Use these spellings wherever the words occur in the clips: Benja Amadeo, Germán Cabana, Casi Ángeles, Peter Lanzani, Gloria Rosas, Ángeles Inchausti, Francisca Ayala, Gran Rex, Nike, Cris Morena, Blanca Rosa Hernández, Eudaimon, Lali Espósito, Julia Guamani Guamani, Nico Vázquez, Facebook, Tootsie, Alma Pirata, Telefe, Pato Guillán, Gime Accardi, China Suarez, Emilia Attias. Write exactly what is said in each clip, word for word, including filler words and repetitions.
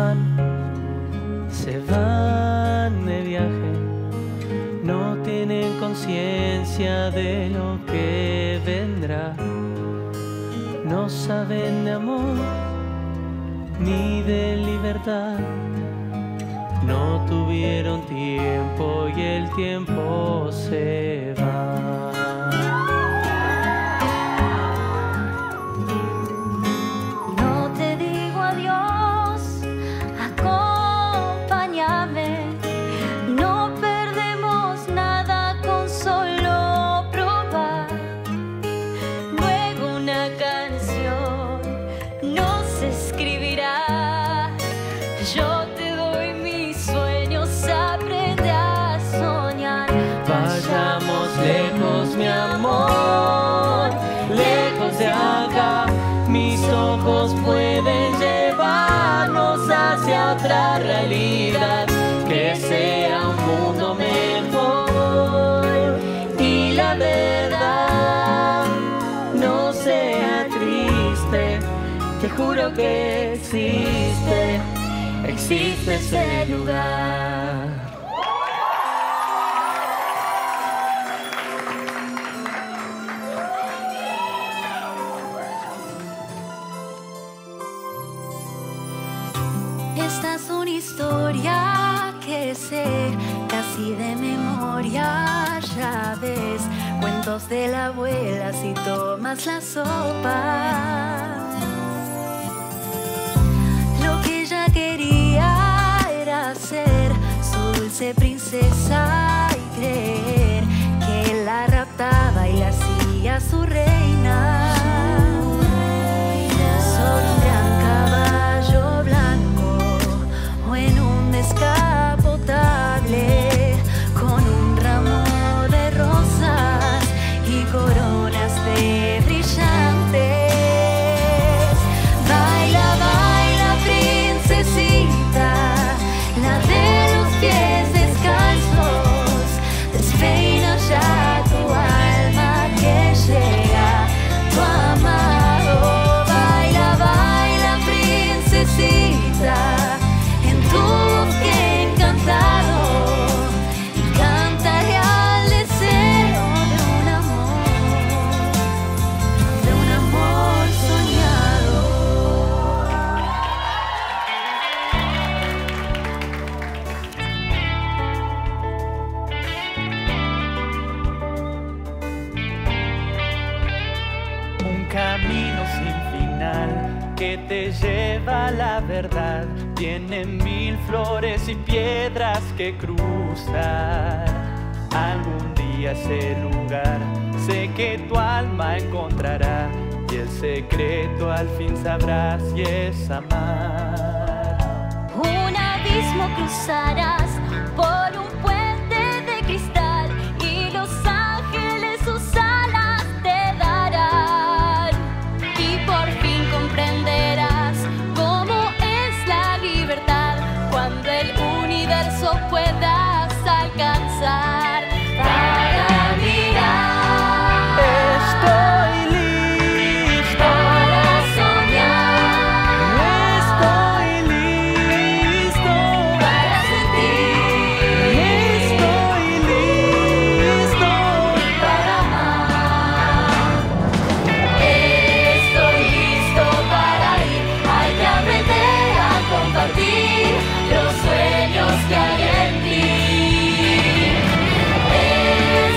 van, se van de viaje, no tienen conciencia de lo que vendrá, no saben de amor ni de libertad, no tuvieron tiempo y el tiempo se va. Otra realidad, que sea un mundo mejor y la verdad no sea triste, te juro que existe, existe ese lugar. Historia que sé casi de memoria, ya ves, cuentos de la abuela si tomas la sopa. Lo que ella quería era ser su dulce princesa y creer que la raptaba y la hacía su reina. Solo un gran caballo blanco en un descapotable, con un ramo de rosas y coronas de brillantes. Baila, baila, princesita, la de los pies descalzos, despeina ya tu alma que llega tu amado. Baila, baila, princesita, y cantaré al deseo de un amor, de un amor soñado. Un camino sin final que te lleva a la verdad. Tiene mil flores y piedras que cruzar. Algún día ese lugar sé que tu alma encontrará, y el secreto al fin sabrás y es amar. Un abismo cruzarás por un puente de cristal y los ángeles sus alas te darán, y por fin comprenderás cuando el universo puedas alcanzar. Para mirar, estoy lista. Para soñar, estoy listo. Para sentir, estoy listo. Para amar, estoy listo para ir. Hay que aprender a compartir los sueños que hay en ti.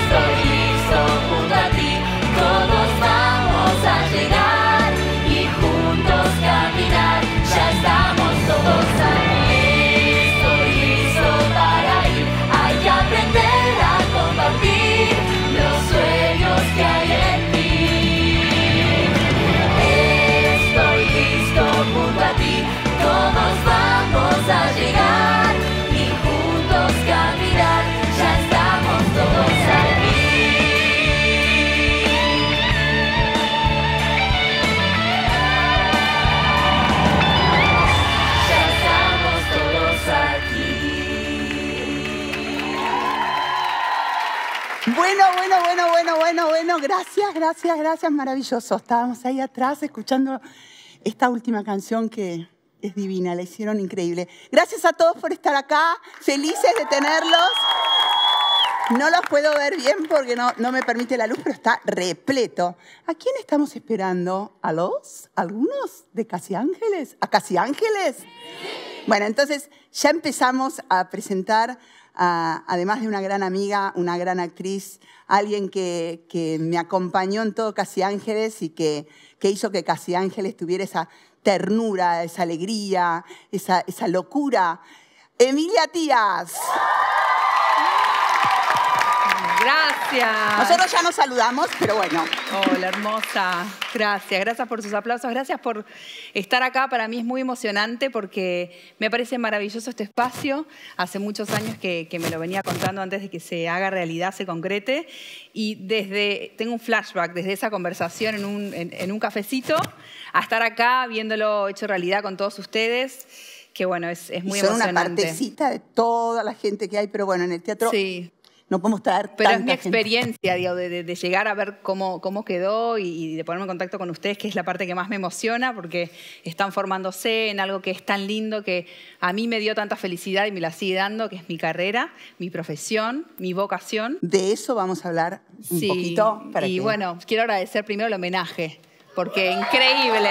Estoy listo junto a ti, todos vamos a llegar y juntos caminar, ya estamos todos aquí. Estoy listo para ir, hay que aprender a compartir los sueños que hay en ti. Estoy listo junto a ti, todos vamos a llegar y juntos caminar, ya estamos todos aquí. Ya estamos todos aquí. Bueno, bueno, bueno, bueno, bueno, bueno. Gracias, gracias, gracias. Maravilloso. Estábamos ahí atrás escuchando esta última canción que... es divina, la hicieron increíble. Gracias a todos por estar acá, felices de tenerlos. No los puedo ver bien porque no, no me permite la luz, pero está repleto. ¿A quién estamos esperando? ¿A los? ¿Algunos de Casi Ángeles? ¿A Casi Ángeles? Sí. Bueno, entonces ya empezamos a presentar, a, además de una gran amiga, una gran actriz, alguien que, que me acompañó en todo Casi Ángeles y que, que hizo que Casi Ángeles tuviera esa ternura, esa alegría, esa, esa locura. Emilia Attias. Gracias. Nosotros ya nos saludamos, pero bueno. Hola, hermosa. Gracias, gracias por sus aplausos. Gracias por estar acá. Para mí es muy emocionante porque me parece maravilloso este espacio. Hace muchos años que, que me lo venía contando antes de que se haga realidad, se concrete. Y desde, tengo un flashback desde esa conversación en un, en, en un cafecito a estar acá viéndolo hecho realidad con todos ustedes. Que bueno, es, es muy emocionante. Son una partecita de toda la gente que hay, pero bueno, en el teatro... Sí. No podemos traer Pero tanta es mi experiencia, digo, de, de, de llegar a ver cómo, cómo quedó y, y de ponerme en contacto con ustedes, que es la parte que más me emociona, porque están formándose en algo que es tan lindo, que a mí me dio tanta felicidad y me la sigue dando, que es mi carrera, mi profesión, mi vocación. De eso vamos a hablar un sí, poquito. Para y que... bueno, quiero agradecer primero el homenaje, porque increíble.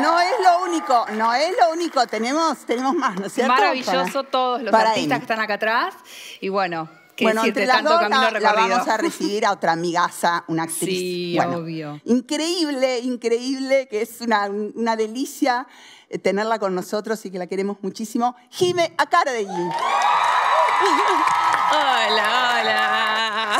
No es lo único, no es lo único. Tenemos, tenemos más, ¿no es cierto? Maravilloso para, todos los artistas Amy. que están acá atrás. Y bueno... Bueno, entre las dos la, la vamos a recibir a otra amigaza, una actriz. Sí, bueno, obvio. Increíble, increíble, que es una, una delicia tenerla con nosotros y que la queremos muchísimo. Gime Accardi. Hola, hola.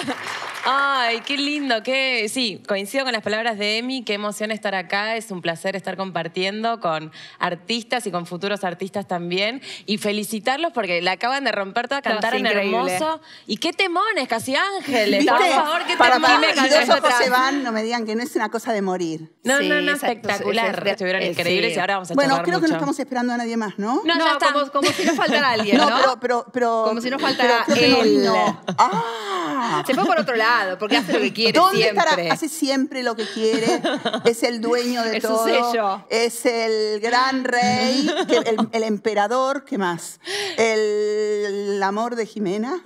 Ay, qué lindo, qué... Sí, coincido con las palabras de Emi, qué emoción estar acá, es un placer estar compartiendo con artistas y con futuros artistas también y felicitarlos porque la acaban de romper toda, cantaron no, hermoso. Y qué temones, Casi Ángeles, ¿viste? Por favor, qué temones. Y dos ojos se van, no me digan que no es una cosa de morir. No, sí, no, no, espectacular, es, es, es, estuvieron es, increíbles sí. y ahora vamos a charlar mucho. Bueno, creo que no estamos esperando a nadie más, ¿no? No, no ya está. Como, como si no faltara alguien, ¿no? No, pero, pero, pero... Como si no faltara él. No, no. Ah. Se fue por otro lado. Porque hace lo que quiere ¿Dónde siempre. Estará? Hace siempre lo que quiere. Es el dueño de es todo. Es su sello. Es el gran rey, el, el, el emperador, ¿qué más? El, el amor de Jimena.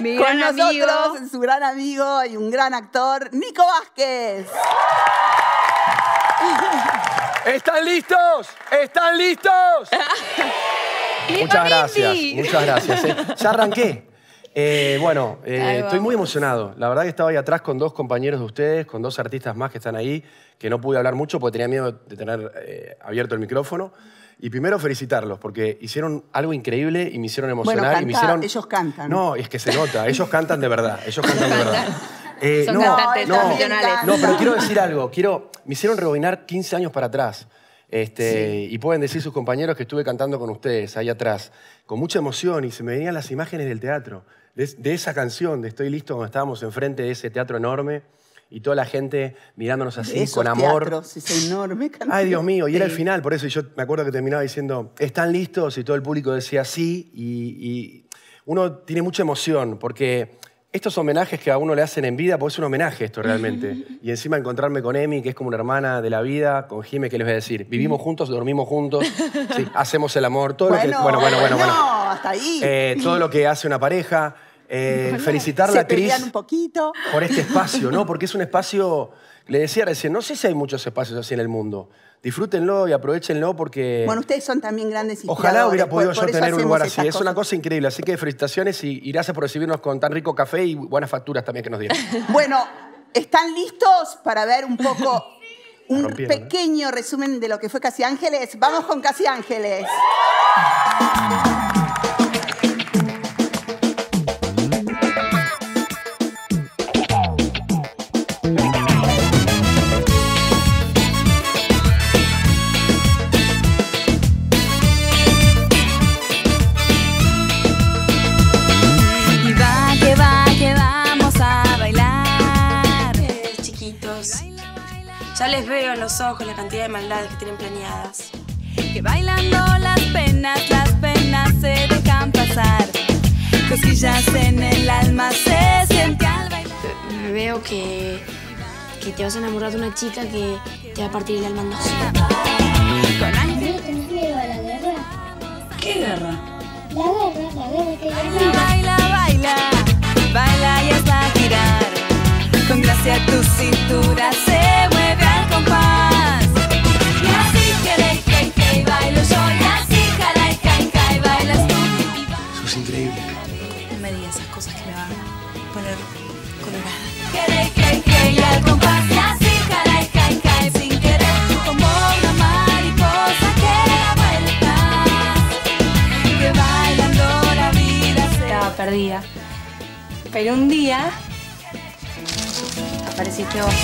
Mi gran Con amigo. nosotros, su gran amigo y un gran actor, Nico Vázquez. ¿Están listos? ¿Están listos? Muchas gracias, muchas gracias. ¿eh? Ya arranqué. Eh, bueno, eh, estoy muy emocionado. La verdad que estaba ahí atrás con dos compañeros de ustedes, con dos artistas más que están ahí, que no pude hablar mucho porque tenía miedo de tener eh, abierto el micrófono. Y primero felicitarlos porque hicieron algo increíble y me hicieron emocionar. Bueno, canta, y me hicieron... ellos cantan. No, es que se nota. Ellos cantan de verdad. Ellos cantan de verdad. Eh, Son no, cantantes no, profesionales. No, pero quiero decir algo. Quiero... Me hicieron rebobinar quince años para atrás. Este, sí. Y pueden decir sus compañeros que estuve cantando con ustedes ahí atrás. Con mucha emoción y se me venían las imágenes del teatro. De esa canción de Estoy Listo, cuando estábamos enfrente de ese teatro enorme y toda la gente mirándonos así, esos con amor. Teatros, esa enorme canción. Ay, Dios mío, y sí. era el final, por eso yo me acuerdo que terminaba diciendo, ¿están listos? Y todo el público decía sí, y, y uno tiene mucha emoción, porque estos homenajes que a uno le hacen en vida, porque es un homenaje esto realmente. Y encima encontrarme con Emi, que es como una hermana de la vida, con Jime, que les voy a decir, vivimos juntos, dormimos juntos, sí, hacemos el amor, todo bueno, lo que... Bueno, bueno, bueno, bueno. No. Hasta ahí. Eh, todo lo que hace una pareja. Eh, felicitar a la Cris un poquito. por este espacio, ¿no? Porque es un espacio, le decía recién, no sé si hay muchos espacios así en el mundo. Disfrútenlo y aprovechénlo porque... Bueno, ustedes son también grandes inspiradores. Ojalá hubiera podido por, yo por tener un lugar así. Cosas. Es una cosa increíble. Así que felicitaciones y, y gracias por recibirnos con tan rico café y buenas facturas también que nos dieron. Bueno, ¿están listos para ver un poco, un pequeño ¿no? resumen de lo que fue Casi Ángeles? Vamos con Casi Ángeles. Ya les veo en los ojos la cantidad de maldades que tienen planeadas. Que bailando las penas, las penas se dejan pasar. Cosillas en el alma se siente al bailar. Veo que, que te vas a enamorar de una chica que te va a partir el alma en dos. perdida. Pero un día apareciste vos.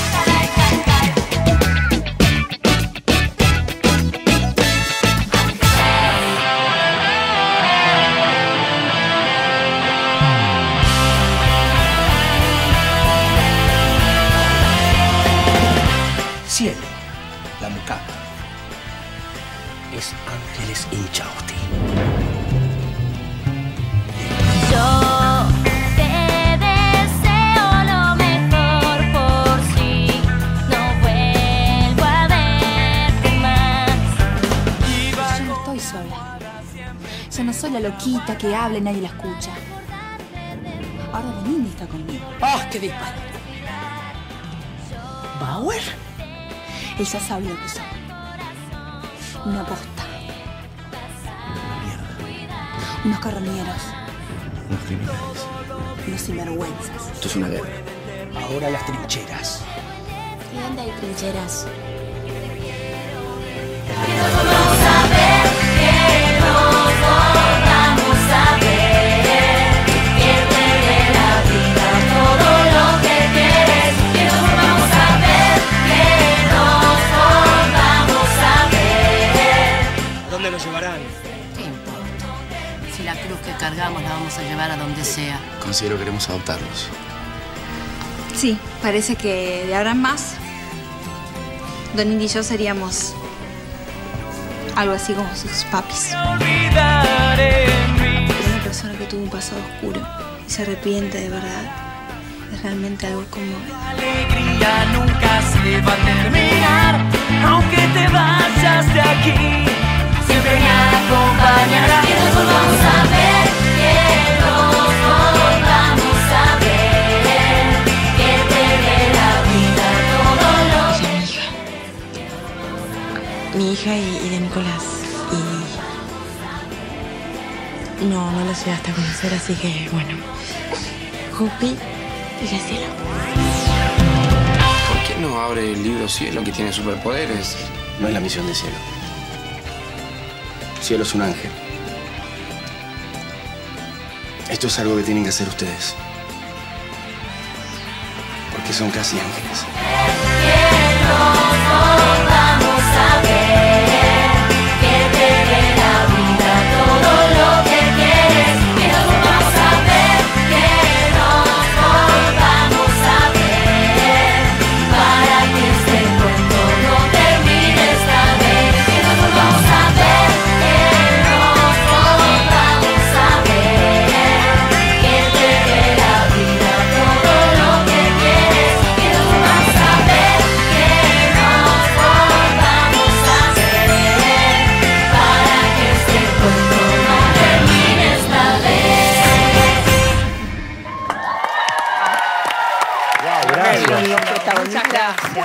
Cielo, la mucama, es Ángeles Inchausti. No soy la loquita que habla y nadie la escucha. Ahora Benini está conmigo. ¡Ah, qué disparo! ¿Bauer? Él ya sabe lo que soy. Una posta. Una mierda. Unos carroñeros. Unos criminales. Unos sinvergüenzas. Esto es una guerra. Ahora las trincheras. ¿Y dónde hay trincheras? Cargamos, la vamos a llevar a donde sea. Considero que queremos adoptarlos. Sí, parece que de ahora en más, Don Indy y yo seríamos algo así como sus papis. Una persona que tuvo un pasado oscuro y se arrepiente de verdad es realmente algo conmovedor. La alegría nunca se va a terminar, aunque te vayas de aquí, siempre me acompañarás. Que nos volvamos a ver, que nos volvamos a ver, que te dé la vida todo lo que... Mi hija. Mi hija y, y de Nicolás. Y... No, no los llegaste a conocer, así que, bueno. Jupi y Cielo. ¿Por qué no abre el libro Cielo, que tiene superpoderes? No es la misión de Cielo. Cielo es un ángel. Esto es algo que tienen que hacer ustedes. Porque son casi ángeles.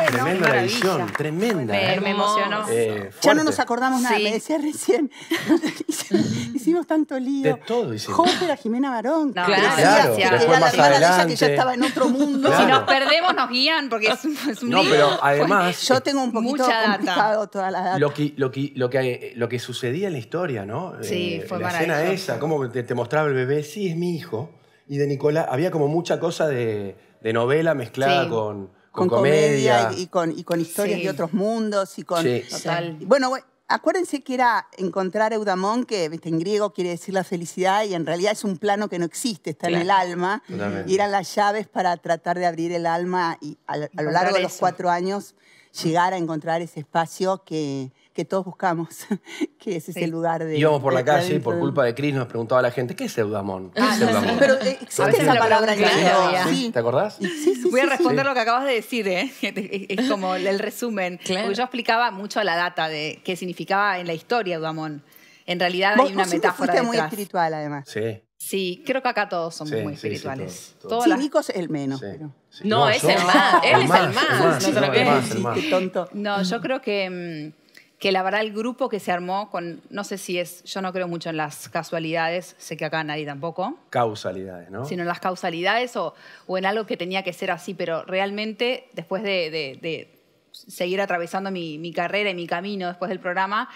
Tremenda la visión, tremenda. Me, me emocionó. Eh, ya no nos acordamos nada, sí. Me decía recién. Hicimos tanto lío. De todo hicimos. Jorge era Jimena Barón. No, claro, claro. Era la más hermana de ella que ya estaba en otro mundo. Claro. Si nos perdemos nos guían porque es, es un lío. No, pero además... Pues, yo tengo un poquito complicado toda la data. Lo que, lo, que, lo, que, lo que sucedía en la historia, ¿no? Sí, eh, fue la escena esa, cómo te, te mostraba el bebé. Sí, es mi hijo. Y de Nicolás, había como mucha cosa de, de novela mezclada sí. con... Con, con comedia, comedia y, y, con, y con historias sí. de otros mundos. Y con, sí. total. Bueno, acuérdense que era encontrar Eudaimon, que en griego quiere decir la felicidad, y en realidad es un plano que no existe, está claro. en el alma. Totalmente. Y eran las llaves para tratar de abrir el alma y a, a lo largo de los eso. cuatro años llegar a encontrar ese espacio que, que todos buscamos, que es ese sí. lugar de... Íbamos por la calle y por culpa de Cris nos preguntaba a la gente, ¿qué es Eudaimon? ¿Qué es Eudaimon? Pero existe esa palabra en griego. Sí. ¿Te acordás? Sí, sí, sí, Voy a responder sí. lo que acabas de decir, ¿eh? Es como el resumen. Claro. Porque yo explicaba mucho la data de qué significaba en la historia Eudaimon. En realidad ¿Vos, hay una vos metáfora detrás. Muy espiritual, además. Sí. Sí, creo que acá todos somos sí, muy espirituales. Sí, sí, sí la... Nico es el menos. Sí. Pero... Sí. No, no, es yo... el más. Él es el más. No, el más, el más. Qué tonto. No, yo creo que... que la verdad el grupo que se armó con... No sé si es... Yo no creo mucho en las casualidades, sé que acá nadie tampoco. Causalidades, ¿no? Sino en las causalidades o, o en algo que tenía que ser así, pero realmente después de, de, de seguir atravesando mi, mi carrera y mi camino después del programa,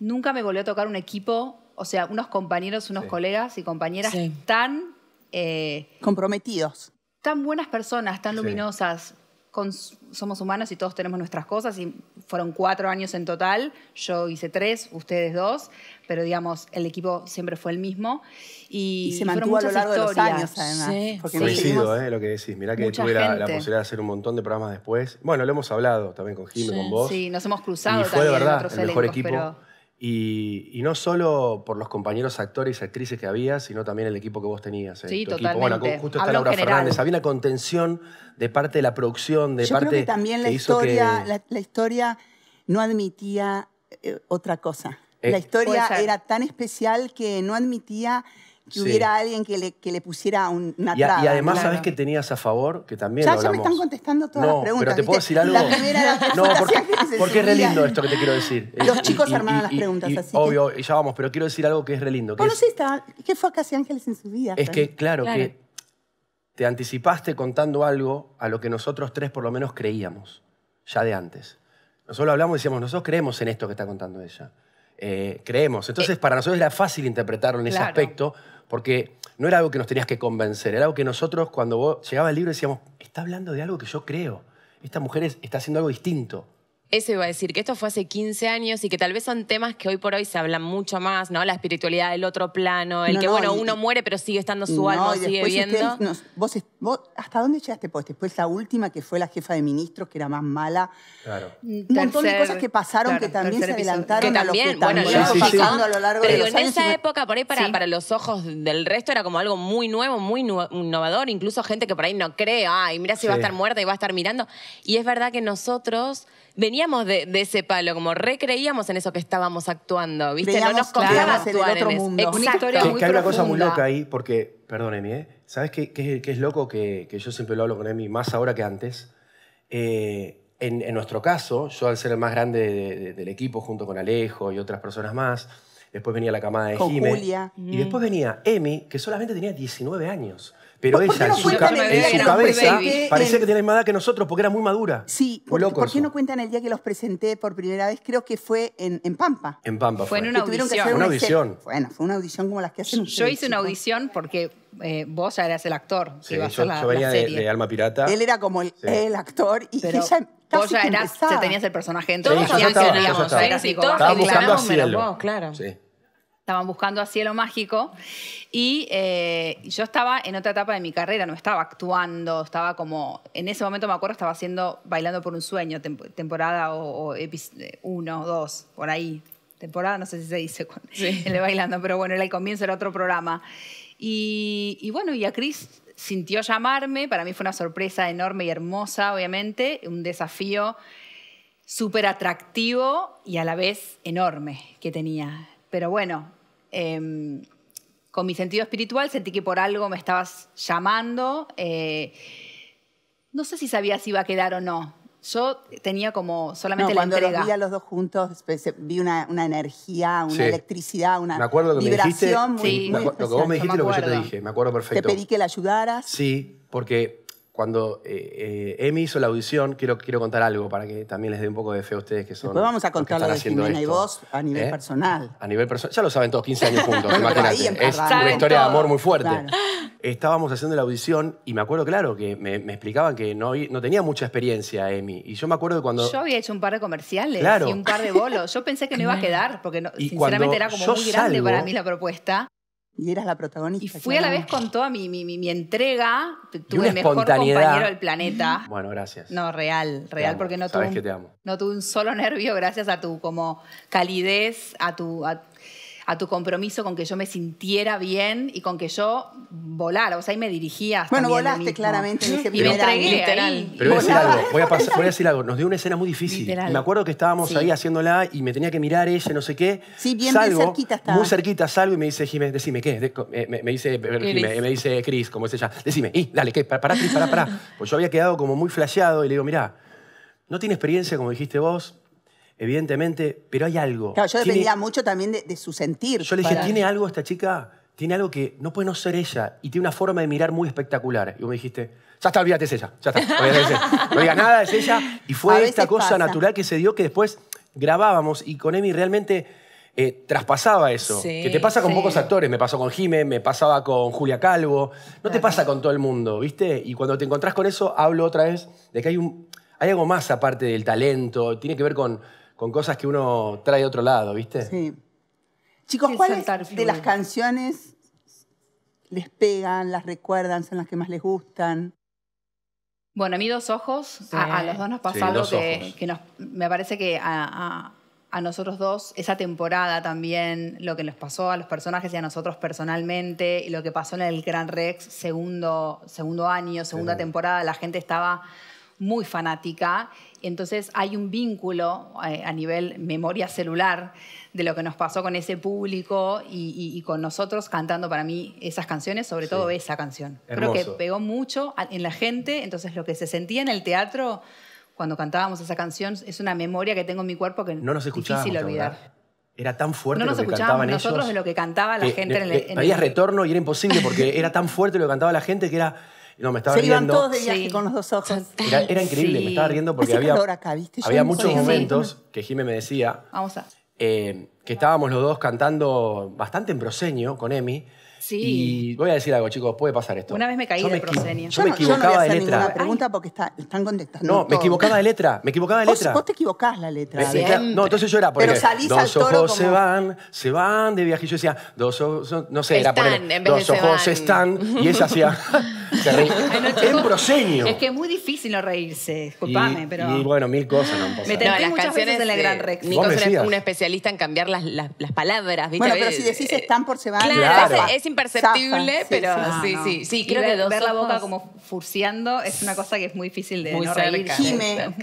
nunca me volvió a tocar un equipo, o sea, unos compañeros, unos sí. colegas y compañeras sí. tan Eh, Comprometidos. Tan buenas personas, tan luminosas. Sí. Con, somos humanos y todos tenemos nuestras cosas y fueron cuatro años en total. Yo hice tres, ustedes dos, pero digamos, el equipo siempre fue el mismo. Y, y se mantuvo a lo largo historias. de los años, además. Sí, porque sí. Coincido, eh, lo que decís. Mirá que tuve la, la posibilidad de hacer un montón de programas después. Bueno, lo hemos hablado también con Gime, sí. con vos. Sí, nos hemos cruzado y fue también de verdad, en otros el elencos, mejor equipo. Pero... Y, y no solo por los compañeros actores y actrices que había, sino también el equipo que vos tenías. ¿eh? Sí, tu totalmente. Bueno, con, justo está Hablo Laura general. Fernández. Había una contención de parte de la producción, de Yo parte... Yo creo que también la, que historia, que... la, la historia no admitía eh, otra cosa. Eh, la historia era tan especial que no admitía que sí. hubiera alguien que le, que le pusiera un, una traba. Y, y además, claro. ¿sabes qué tenías a favor? Que también ya, ya me están contestando todas no, las preguntas. pero te ¿viste? puedo decir algo. La primera, la no, porque, porque es re lindo esto que te quiero decir. Los y, chicos y, armaban y, las y, preguntas, y, así Obvio, que... y ya vamos, pero quiero decir algo que es re lindo. Que bueno, es, sí está. ¿Qué fue a Casi Ángeles en su vida? Es que, claro, claro, que te anticipaste contando algo a lo que nosotros tres por lo menos creíamos, ya de antes. Nosotros hablamos y decíamos, nosotros creemos en esto que está contando ella. Eh, creemos. Entonces, eh, para nosotros era fácil interpretarlo en claro. ese aspecto, porque no era algo que nos tenías que convencer, era algo que nosotros, cuando vos llegaba el libro, decíamos, está hablando de algo que yo creo. Esta mujer es, está haciendo algo distinto. Eso iba a decir, que esto fue hace quince años y que tal vez son temas que hoy por hoy se hablan mucho más, ¿no? La espiritualidad, el otro plano, el no, que, no, bueno, y, uno muere pero sigue estando su no, alma, sigue viendo. Ustedes, no, vos, vos, ¿hasta dónde llegaste? Pues después la última, que fue la jefa de ministros, que era más mala. Claro. Un tercer, montón de cosas que pasaron claro, que también se adelantaron que también, a lo que bueno, también, sí, sí, sí. a lo largo pero de los en años esa me... época, por ahí para, sí. para los ojos del resto, era como algo muy nuevo, muy nu innovador, incluso gente que por ahí no cree, ay, mira si sí. va a estar muerta y va a estar mirando. Y es verdad que nosotros... Veníamos de, de ese palo, como recreíamos en eso que estábamos actuando, ¿viste? Veníamos, no nos costaba actuar en, en eso. Exacto. Una historia que, muy que hay profunda. una cosa muy loca ahí, porque, perdón, Emi, ¿eh? ¿Sabes qué, qué, qué es loco? Que, que yo siempre lo hablo con Emi, más ahora que antes. Eh, en, en nuestro caso, yo al ser el más grande de, de, del equipo, junto con Alejo y otras personas más, después venía la camada de Gime. Con Julia. Y después venía Emi, que solamente tenía diecinueve años. Pero ella, no en su, ca bebé, en su cabeza, parecía que tenía más edad que nosotros porque era muy madura. Sí, muy loco ¿por qué eso? no cuentan el día que los presenté por primera vez? Creo que fue en, en Pampa. En Pampa fue. Fue en una audición. Que que una audición. Bueno, fue una audición como las que hacen ustedes. Yo hice una audición porque eh, vos ya eras el actor. Sí, que yo, la, yo venía la serie. De, de Alma Pirata. Él era como el, sí. el actor y Pero, ella... Vos ya eras, ya tenías el personaje. Todos sabían que teníamos. Estaban buscando a Cielo. Claro. Sí. Estaban buscando a Cielo Mágico y eh, yo estaba en otra etapa de mi carrera, no estaba actuando, estaba como... En ese momento, me acuerdo, estaba haciendo Bailando por un Sueño, temp temporada o, o uno o dos, por ahí. Temporada, no sé si se dice cuando, sí. el de Bailando, pero bueno, era el comienzo del otro programa. Y, y bueno, y a Cris sintió llamarme, para mí fue una sorpresa enorme y hermosa, obviamente, un desafío súper atractivo y a la vez enorme que tenía. Pero bueno, eh, con mi sentido espiritual sentí que por algo me estabas llamando. Eh, no sé si sabía si iba a quedar o no. Yo tenía como solamente no, la entrega. Cuando los vi a los dos juntos, vi una, una energía, una sí. electricidad, una me acuerdo que vibración me dijiste, muy, sí. muy me especial. Lo que vos me dijiste y lo que yo te dije, me acuerdo perfecto. Te pedí que la ayudaras. Sí, porque cuando eh, eh, Emi hizo la audición, quiero, quiero contar algo para que también les dé un poco de fe a ustedes que son... Después vamos a contar lo de Jimena y vos a nivel ¿Eh? personal. A nivel personal. Ya lo saben todos, quince años juntos, imagínate. Es una historia todo. de amor muy fuerte. Claro. Estábamos haciendo la audición y me acuerdo, claro, que me, me explicaban que no, no tenía mucha experiencia Emi. Y yo me acuerdo que cuando... Yo había hecho un par de comerciales claro. y un par de bolos. Yo pensé que no iba a quedar porque no, sinceramente era como muy grande salgo, para mí la propuesta. Y eras la protagonista. Y fui claro. a la vez con toda mi, mi, mi, mi entrega. Tuve el mejor compañero del planeta. Bueno, gracias. No, real, real, porque no tuve, un, no tuve un solo nervio gracias a tu como calidez, a tu, a, a tu compromiso con que yo me sintiera bien y con que yo volara. O sea, ahí me dirigías. Bueno, volaste claramente. En ese y me entregué ahí. Pero voy a decir algo, voy a, pasar, voy a decir algo. Nos dio una escena muy difícil. Literal. Me acuerdo que estábamos sí. ahí haciéndola y me tenía que mirar ella, no sé qué. Sí, bien, salgo, bien cerquita estaba. Muy cerquita salgo y me dice Jimé, decime, ¿qué? De, me, me dice Jimé, me dice Cris, como es ella. Decime, y dale, ¿qué? Pará, pará, Cris, pará, pará. Pues yo había quedado como muy flasheado y le digo, mirá, no tiene experiencia como dijiste vos, evidentemente, pero hay algo. Claro, yo dependía tiene, mucho también de, de su sentir. Yo le dije, para... ¿tiene algo esta chica? Tiene algo que no puede no ser ella y tiene una forma de mirar muy espectacular. Y vos me dijiste, ya está, olvídate, es ella. Ya está, olvídate, es ella. No digas nada, es ella. Y fue esta cosa pasa. natural que se dio que después grabábamos y con Emi realmente... eh, traspasaba eso. Sí, que te pasa con sí. pocos actores. Me pasó con Gime, me pasaba con Julia Calvo. No claro. te pasa con todo el mundo, ¿viste? Y cuando te encontrás con eso, hablo otra vez de que hay, un, hay algo más aparte del talento. Tiene que ver con, con cosas que uno trae de otro lado, ¿viste? Sí. Chicos, sí, ¿cuáles de las canciones les pegan, las recuerdan, son las que más les gustan? Bueno, a mí Dos Ojos, sí. a, a los dos nos pasó algo sí, que, que nos, me parece que a, a, a nosotros dos, esa temporada también, lo que nos pasó a los personajes y a nosotros personalmente, y lo que pasó en el Gran Rex, segundo, segundo año, segunda sí. temporada, la gente estaba muy fanática. Entonces hay un vínculo eh, a nivel memoria celular de lo que nos pasó con ese público y, y, y con nosotros cantando, para mí, esas canciones, sobre sí. todo esa canción. Hermoso. Creo que pegó mucho en la gente, entonces lo que se sentía en el teatro cuando cantábamos esa canción es una memoria que tengo en mi cuerpo que no nos escuchábamos, difícil olvidar. Era tan fuerte no nos lo que cantaban ellos. Nosotros de lo que cantaba la gente. En el, en había el... retorno y era imposible porque era tan fuerte lo que cantaba la gente que era... No, me estaba Se riendo. Iban todos de viaje sí. con los dos ojos. Era, era increíble, sí. me estaba riendo porque había, acá, había no muchos soy. momentos que Gime me decía Vamos a... eh, que estábamos los dos cantando bastante en proseño con Emi. Sí. Y voy a decir algo, chicos, puede pasar esto. Una vez me caí yo de proseño. Yo, yo me no, equivocaba yo no voy a hacer de letra. Ninguna pregunta porque está, están contestando. No, me equivocaba de letra. Me equivocaba de letra. Vos, vos te equivocás la letra. Me, la, no, entonces yo era por Pero salís al toro como... Dos ojos se van, se van de viaje. Yo decía, dos ojos, no sé, están, era poner dos ojos están. Y esa hacía... en proseño. Es que es muy difícil no reírse, disculpame, pero... Y bueno, mil cosas no han pasado. Me tenté no, muchas veces en la Gran Rex. Nico es un especialista en cambiar las, las, las palabras, ¿viste? Bueno, pero si decís están por se van... Claro, claro. Es imperceptible, Zafan, pero sí, no, sí, sí. sí creo ver, que dos ver ojos... la boca como furciando es una cosa que es muy difícil de muy no reírse. Gime,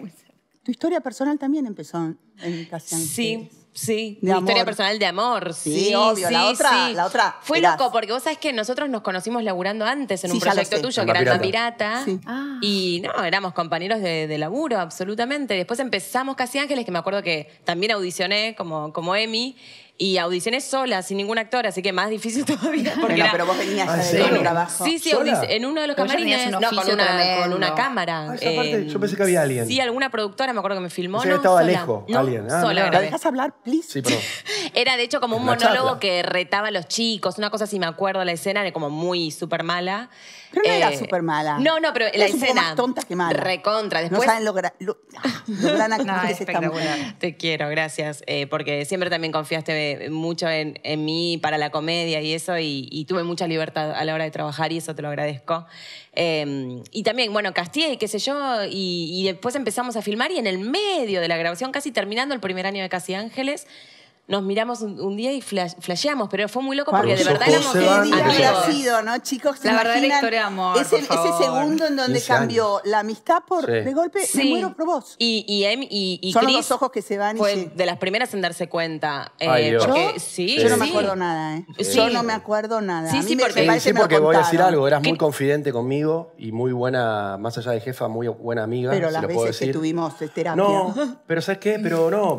tu historia personal también empezó en Casi Ángeles. Sí. Sí, mi historia personal de amor. Sí, sí obvio, sí, la otra, sí. la otra. Fue mirás. loco, porque vos sabés que nosotros nos conocimos laburando antes en sí, un proyecto tuyo, que era Alma Pirata. Sí. Ah. Y no, éramos compañeros de, de laburo, absolutamente. Después empezamos Casi Ángeles, que me acuerdo que también audicioné como, como Emi. Y audicioné sola, sin ningún actor, así que más difícil todavía. Porque no, era... pero vos venías ah, de un trabajo. Sí, sí, en uno de los camarines. No, con una, con una cámara. Ah, esa parte, eh, yo pensé que había alguien. Sí, alguna productora, me acuerdo que me filmó. O sea, no, estaba sola. Lejos, no, alguien. Ah, sola, no. ¿La dejás hablar, please? Sí, perdón. Era, de hecho, como un monólogo que retaba a los chicos. Una cosa, si me acuerdo, la escena era como muy súper mala. Pero no eh, era súper mala. No, no, pero la escena... Es un poco más tonta que mala. Recontra. Después... No saben lo, gra... lo... lo gran actriz no, es espectacular. Te quiero, gracias. Porque siempre también confiaste mucho en, en mí para la comedia y eso, y, y tuve mucha libertad a la hora de trabajar y eso te lo agradezco. Eh, y también, bueno, casteé y qué sé yo, y, y después empezamos a filmar y en el medio de la grabación, casi terminando el primer año de Casi Ángeles, nos miramos un, un día y flash, flasheamos, pero fue muy loco porque de verdad éramos amigos. Sido, ¿no, chicos? La verdad, la historia de amor, ese, ese segundo en donde cambió la amistad por, sí. de golpe, sí. me muero por vos. Y, y, y, y Son Chris los ojos que se van y fue se... de las primeras en darse cuenta. Eh, Ay, porque, ¿Yo? Sí, Yo no sí. me acuerdo nada, ¿eh? Sí. Yo no me acuerdo nada. Sí, a mí sí, me porque, me sí, porque me voy a decir algo. Eras ¿Qué? muy confidente conmigo y muy buena, más allá de jefa, muy buena amiga. Pero las veces que tuvimos terapia. No, pero ¿sabes qué? Pero no,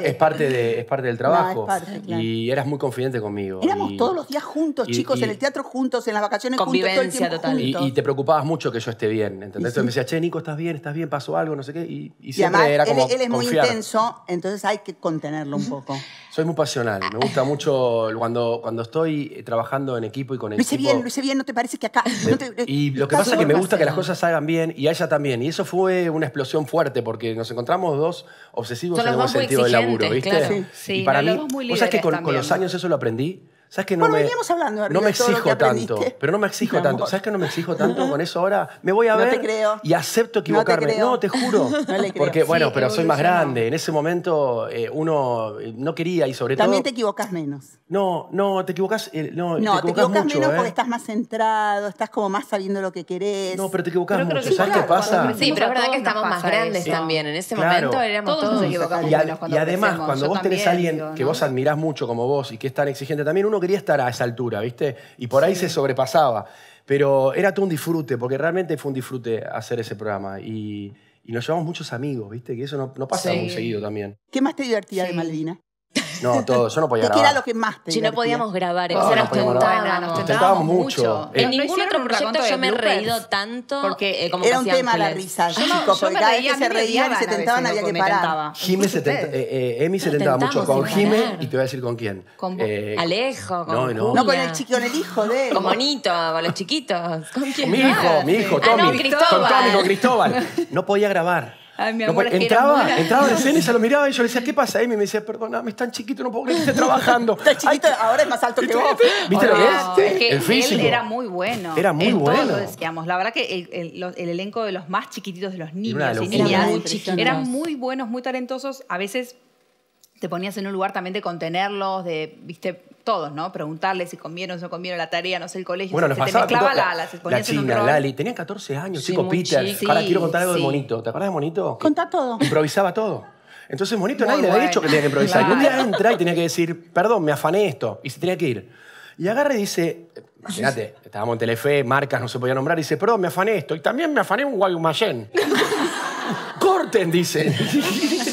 es parte del trabajo no, parte, claro. y eras muy confidente conmigo. Éramos y, todos los días juntos, y, chicos, y, en el teatro juntos, en las vacaciones convivencia juntos, todo el total. Juntos. Y, y te preocupabas mucho que yo esté bien, ¿entendés? Sí. Entonces me decías, che, Nico, estás bien, estás bien, pasó algo, no sé qué. Y, y siempre y además, era como él, él es confiar. Muy intenso, entonces hay que contenerlo un poco. Soy muy pasional, me gusta mucho cuando, cuando estoy trabajando en equipo y con el lo hice equipo. Bien, lo hice bien, no te parece que acá... De, y lo que pasa es que me gusta que las cosas salgan bien y a ella también. Y eso fue una explosión fuerte porque nos encontramos dos obsesivos en el buen sentido del laburo, ¿viste? Claro. Sí, sí. Y para mí, vos sabes que con, con los años eso lo aprendí. ¿Sabes que no bueno, me, hablando, no me exijo tanto, pero no me exijo tanto. ¿Sabes que no me exijo tanto con eso ahora? Me voy a ver no te creo. y acepto equivocarme. No, te, creo. No, te juro. No le creo. Porque, bueno, sí, pero soy más grande. En ese momento eh, uno no quería y sobre También todo... También te equivocás menos. No, no, te equivocás eh, no, no, te equivocás, te equivocás mucho, menos eh. porque estás más centrado, estás como más sabiendo lo que querés. No, pero te equivocás pero, pero mucho. Sí, ¿sabes claro, qué pasa? Sí, pero es verdad que estamos más grandes también. En ese momento éramos todos equivocados. Y además, cuando vos tenés a alguien que vos admirás mucho como vos y que es tan exigente también, uno quería estar a esa altura, ¿viste? Y por ahí sí. se sobrepasaba. Pero era todo un disfrute, porque realmente fue un disfrute hacer ese programa. Y, y nos llevamos muchos amigos, ¿viste? Que eso no, no pasa sí. muy seguido también. ¿Qué más te divertía sí. de Malvina? No, todo. Yo no podía grabar. Era lo que más te Si no podíamos grabar. No, no podíamos grabar. Nos tentábamos mucho. En ningún otro proyecto yo me he reído tanto como Casi Ángeles. Era un tema la risa, chicos. Porque cada vez que se reían y se tentaban había que parar. Emi se tentaba mucho con Gime y te voy a decir con quién. Con Alejo. No, no. No, con el chico, con el hijo de él. Con Bonito, con los chiquitos. ¿Con quién? Mi hijo, mi hijo, Tommy. Con Tommy, con Cristóbal. No podía grabar. Ay, mi amor, no, entraba, entraba en escena y se lo miraba y yo le decía, ¿qué pasa? Y me decía, perdóname, es tan chiquito, no puedo creer que esté trabajando. Está chiquito, ay, ahora es más alto que vos. ¿Viste lo que es? Es que el físico. Él era muy bueno. Era muy en bueno. Todo, decíamos. La verdad que el, el, el elenco de los más chiquititos de los niños y niñas eran muy buenos, muy talentosos. A veces te ponías en un lugar también de contenerlos, de, viste, todos, ¿no? Preguntarles si convieron o no convieron la tarea, no sé, el colegio. Bueno, nos pasaba todo. La, la, la China, Lali, tenía catorce años, sí, chico Peter. Sí, ahora quiero contar algo sí. de Monito. ¿Te acuerdas de Monito? Contá todo. Improvisaba todo. Entonces Monito muy nadie bueno. le había dicho que tenía que improvisar. Claro. Y un día entra y tenía que decir, perdón, me afané esto. Y se tenía que ir. Y agarra y dice, imagínate, estábamos en Telefe, marcas no se podía nombrar, y dice, perdón, me afané esto. Y también me afané un guayumayén. Corten, dice.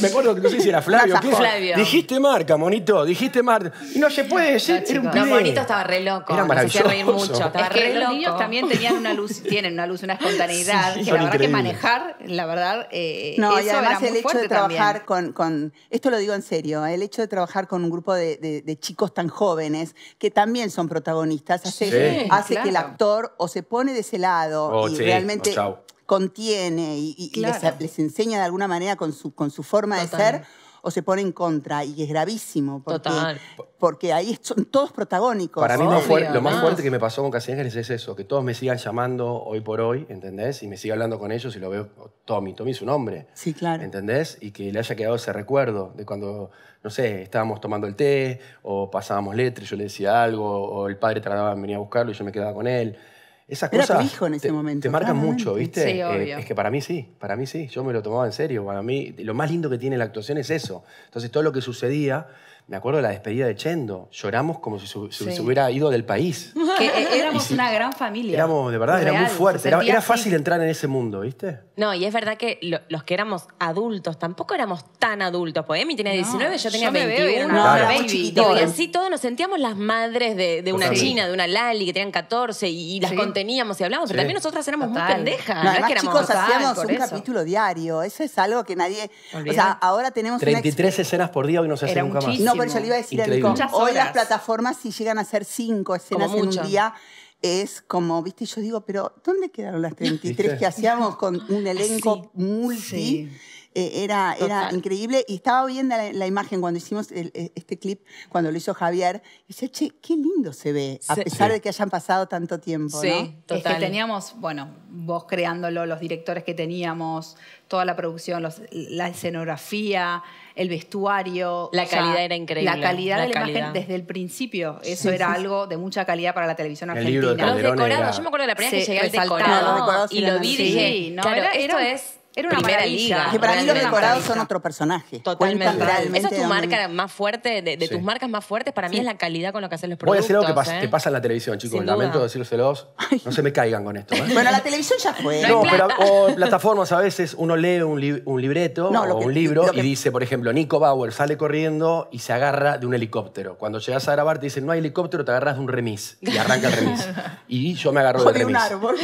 Me acuerdo que no sé si era Flavio. ¿Qué Flavio. Dijiste marca, Monito, dijiste marca. Y no se puede decir. No, era un no, Monito estaba re loco. Era maravilloso. No se hacía reír mucho. Estaba es que re los loco. Niños también tenían una luz, tienen una luz, una espontaneidad. Sí, sí, que la verdad increíbles. Que manejar, la verdad, eh, no, eso y además era el hecho de trabajar con, con... Esto lo digo en serio. El hecho de trabajar con un grupo de, de, de chicos tan jóvenes que también son protagonistas hace, sí, hace claro. que el actor o se pone de ese lado oh, y sí, realmente... Oh, chao. Contiene y, y claro. les, les enseña de alguna manera con su, con su forma Total. De ser o se pone en contra y es gravísimo porque, Total. Porque ahí son todos protagónicos. Para mí Obvio, lo más fuerte que me pasó con Casi Ángeles es eso, que todos me sigan llamando hoy por hoy, ¿entendés? Y me siga hablando con ellos y lo veo Tommy, Tommy es un hombre. Sí, claro. ¿Entendés? Y que le haya quedado ese recuerdo de cuando... No sé, estábamos tomando el té o pasábamos letras, yo le decía algo o el padre trataba de venir a buscarlo y yo me quedaba con él. Esas Era cosas tu hijo en ese te, momento, te marcan mucho, ¿viste? Sí, obvio. Eh, es que para mí sí, para mí sí. Yo me lo tomaba en serio. Para mí, lo más lindo que tiene la actuación es eso. Entonces, todo lo que sucedía... Me acuerdo de la despedida de Chendo. Lloramos como si se sí. si hubiera ido del país. Que éramos si, una gran familia. Éramos, de verdad, Real, era muy fuerte. Era, era fácil así. Entrar en ese mundo, ¿viste? No, y es verdad que lo, los que éramos adultos tampoco éramos tan adultos. Porque Emi tenía diecinueve, no, yo tenía yo veintiuno. No, claro. baby. Y así todos nos sentíamos las madres de, de una sí. China, de una Lali, que tenían catorce, y, y las sí. conteníamos y hablábamos. Pero sí. también nosotras éramos total. Muy pendejas. No, además, que éramos chicos, total, hacíamos un eso. Capítulo diario. Eso es algo que nadie... Olvidé. O sea, ahora tenemos treinta y tres escenas por día, hoy no se hace nunca más. No, pero yo le iba a decir a Nico, hoy las plataformas si llegan a hacer cinco escenas en un día, es como, viste, yo digo, pero ¿dónde quedaron las treinta y tres que hacíamos con un elenco sí. multi? Sí. Eh, era, era increíble. Y estaba viendo la, la imagen cuando hicimos el, este clip, cuando lo hizo Javier, y decía, che, qué lindo se ve, a sí. pesar sí. de que hayan pasado tanto tiempo. Sí, ¿no? Total. Es que teníamos, bueno, vos creándolo, los directores que teníamos, toda la producción, los, la escenografía, el vestuario. La calidad o sea, era increíble. La calidad la de la calidad. Imagen desde el principio. Eso sí, era sí, algo de mucha calidad para la televisión el argentina. Libro de los decorados, era... yo me acuerdo de la primera vez sí, que llegué al decorado y lo vi, dije, sí, no, claro, era, esto era... es... Era una primera liga. Que para mí los decorados son otro personaje. Totalmente. Esa es tu marca más fuerte, de, de sí. tus marcas más fuertes, para mí sí. es la calidad con la que hacen los productos. Voy a decir algo que, pas, ¿eh? Que pasa en la televisión, chicos. Sin Lamento duda. Decírselos. No se me caigan con esto. ¿Eh? Bueno, la televisión ya fue. No, no pero o plataformas a veces uno lee un, li, un libreto no, o que, un libro que... y dice, por ejemplo, Nico Bauer sale corriendo y se agarra de un helicóptero. Cuando llegas a grabar te dicen, no hay helicóptero, te agarras de un remis. Y arranca el remis. Y yo me agarro del remis.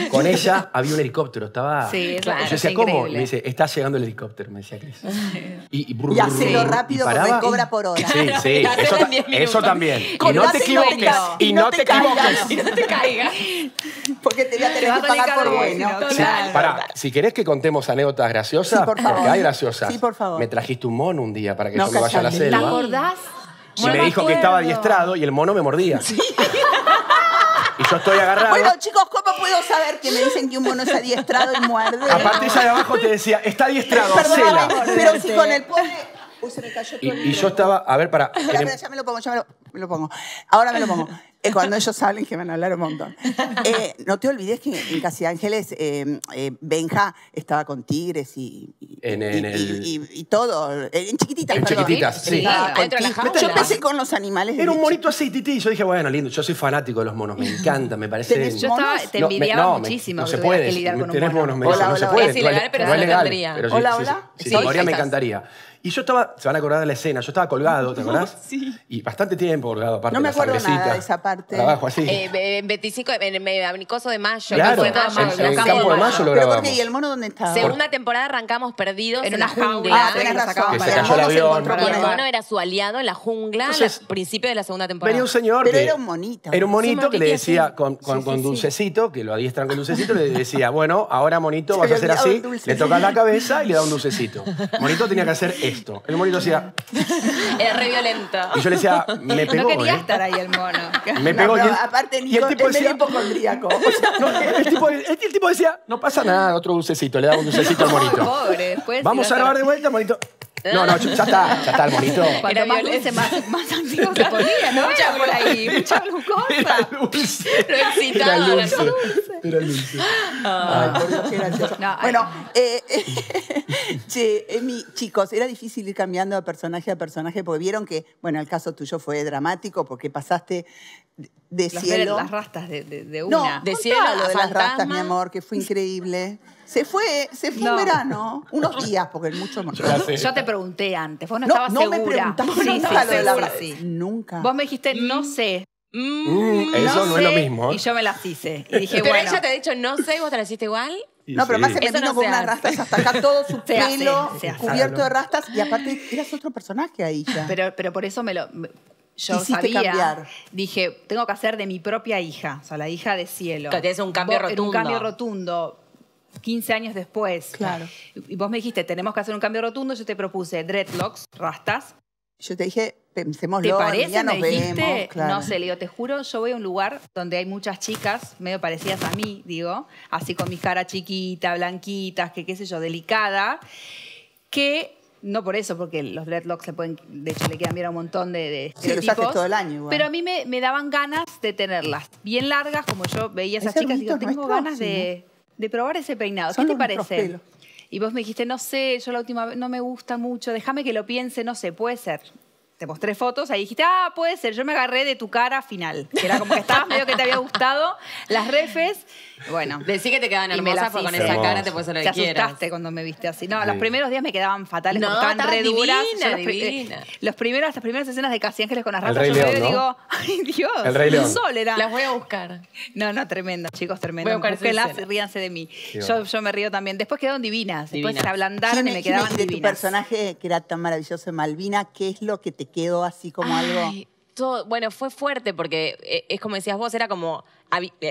Con ella había un helicóptero. Estaba... Sí, claro. Yo decía, ¿cómo? Me dice, está llegando el helicóptero, me decía Cris. Y, y, brr, y hacelo rápido y porque cobra por hora. Sí, sí, eso, eso también. Y no te equivoques. Y no te equivoques. Y no te caigas. Porque te voy a tener que pagar por bueno. Sí, pará, si querés que contemos anécdotas graciosas, sí, por favor. Porque hay graciosas. Sí, por favor. Me trajiste un mono un día para que no, yo me vaya a la selva. ¿Te acordás? Y me dijo que estaba adiestrado y el mono me mordía. Sí. Y yo estoy agarrado. Bueno, chicos, ¿cómo puedo saber que me dicen que un mono es adiestrado y muerde? A pantalla de abajo te decía, está adiestrado, cela. Pero si con el pobre... Uy, se me cayó todo el Y, y yo estaba... A ver, para... Espera, espera, ya me lo pongo, ya me lo, me lo pongo. Ahora me lo pongo. Cuando ellos hablen, que van a hablar un montón. Eh, no te olvides que en Casi Ángeles eh, eh, Benja estaba con Tigres y, y, en, en y, el... y, y, y todo. En Chiquititas, En perdón. Chiquititas, sí. sí. Ah, la yo empecé con los animales. Era un monito así, tití. Yo dije, bueno, lindo, yo soy fanático de los monos. Me encanta, me parece... Yo estaba, te envidiaba no, me, no, muchísimo. No se puede. Tenés monos, me dice, no se puede. Es ilegal, pero se lo tendría. Hola, hola. Sí, ahora me encantaría. Y yo estaba, se van a acordar de la escena, yo estaba colgado, ¿te acordás? Sí. Y bastante tiempo colgado, aparte. No me acuerdo nada de esa parte. Abajo, así. Eh, veinticinco, en Abanicoso de Mayo. Claro, en Campo de Mayo lo grabamos. ¿Y el mono dónde estaba? Segunda temporada arrancamos perdidos en una jungla. Que se cayó el avión. El mono era su aliado en la jungla al principio de la segunda temporada. Venía un señor que... Pero era un monito. Era un monito que le decía con dulcecito, que lo adiestran con dulcecito, le decía, bueno, ahora monito vas a hacer así, le tocas la cabeza y le da un dulcecito. Monito tenía que hacer esto. El monito hacía... Era re violento. Y yo le decía, me pegó. No quería eh. estar ahí el mono. Me pegó. No, y el, aparte, Nico, y el tipo decía, era hipocondríaco. O sea, no, el, el, tipo, el, el tipo decía, no pasa nada, otro dulcecito. Le daba un dulcecito al monito. Oh, pobre. Vamos si a grabar de vuelta, monito. No, no, ya está, ya está el monito. Cuanto más dulce, más, más antiguo que podía, ¿no? Mucha por ahí, mucha glucosa. Era dulce. Lo excitaba. Era dulce. Era dulce. Era dulce. Ah. Ay, por Dios, qué gracioso. No, bueno, eh, eh, che, Emi, chicos, era difícil ir cambiando de personaje a personaje porque vieron que, bueno, el caso tuyo fue dramático porque pasaste... de los cielo. Las rastas de, de, de una. No, de cielo a lo de las rastas, mi amor, que fue increíble. Se fue, se fue no. un verano, unos días, porque mucho más. Yo te pregunté antes, vos no, no estabas no segura. Me sí, sí, nunca sí, lo de las sí. Nunca. Vos me dijiste, mm. no sé. Mm, eso no, no sé, es lo mismo. ¿Eh? Y yo me las hice. Y dije, pero bueno, ella te ha dicho, no sé, y vos te las hiciste igual. No, pero más se me vino no con unas rastas hasta acá, todo su pelo se hace, se hace, cubierto no. de rastas. Y aparte, eras otro personaje ahí ya. Pero, pero por eso me lo... Me, yo sabía, cambiar. Dije, tengo que hacer de mi propia hija, o sea, la hija de cielo. Que tienes un cambio vos, rotundo. Un cambio rotundo, quince años después. Claro. Y vos me dijiste, tenemos que hacer un cambio rotundo, yo te propuse dreadlocks, rastas. Yo te dije, pensémoslo, ¿te parece? Ya nos me vemos. Dijiste, claro. No sé, le digo, te juro, yo voy a un lugar donde hay muchas chicas medio parecidas a mí, digo, así con mi cara chiquita, blanquitas, que qué sé yo, delicada, que... No por eso, porque los dreadlocks se pueden... De hecho, le quedan bien a un montón de, de sí, estereotipos. Sí, lo usaste todo el año igual. Pero a mí me, me daban ganas de tenerlas bien largas, como yo veía a esas chicas y digo, tengo ganas sí, de, de probar ese peinado. Son ¿qué te parece? Y vos me dijiste, no sé, yo la última vez no me gusta mucho, déjame que lo piense, no sé, puede ser. Te mostré fotos, ahí dijiste, ah, puede ser. Yo me agarré de tu cara final. Que era como que estabas medio que te había gustado. Las refes, bueno. Decí que te quedaban hermosas, porque con esa hermosa cara te puedes hacer lo que quieras. Te asustaste cuando me viste así. No, sí, los primeros días me quedaban fatales, no, porque estaban re duras. Divina, los divina. Los primeros, las primeras escenas de Casi Ángeles con las rastas, yo León, me ¿no? digo, ay, Dios, el Rey León. Sol era. Las voy a buscar. No, no, tremendo, chicos, tremendo. Búsquenlas, ríanse de mí. Yo, yo me río también. Después quedaron divinas. Después divinas. Se ablandaron y me quedaban divinas. De tu personaje que era tan maravilloso en Malvina, ¿qué es lo que te quedó así como ay, algo? Todo, bueno, fue fuerte porque es como decías vos, era como...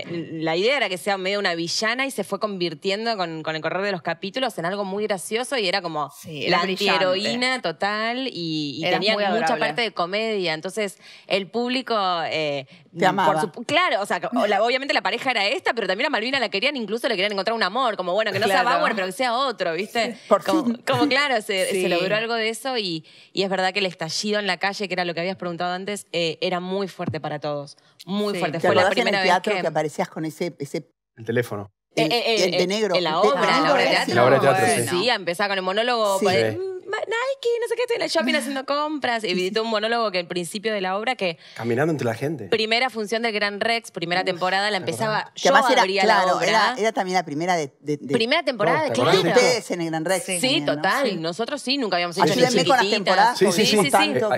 La idea era que sea medio una villana y se fue convirtiendo con, con el correr de los capítulos en algo muy gracioso y era como sí, era la antiheroína total y, y tenía mucha adorable parte de comedia. Entonces, el público... Eh, te amaba. Por su, claro, o sea, la, obviamente la pareja era esta, pero también a Malvina la querían, incluso le querían encontrar un amor, como bueno, que no claro. sea Bauer, pero que sea otro, ¿viste? Por como, fin. Como claro, se, sí. se logró algo de eso y, y es verdad que el estallido en la calle, que era lo que habías preguntado antes, eh, era muy fuerte para todos. Muy sí. fuerte. Fue la primera vez que aparecías con ese... ese... El teléfono. El, el, el, el, el de negro. En la obra, en la obra de teatro. La obra de teatro, bueno. Sí, empezaba con el monólogo. Sí. Con el, sí. Nike, no sé qué, estoy en el shopping haciendo compras. Editó un monólogo que al principio de la obra que... Caminando entre la gente. Primera función del Gran Rex, primera temporada, la empezaba... Que yo abría era, la claro, obra. Era, era también la primera de... de, de primera temporada, no, claro. De ustedes en el Gran Rex. Sí, sí, total. ¿No? Sí. Nosotros sí, nunca habíamos hecho ni chiquitita. Sí, sí, sí.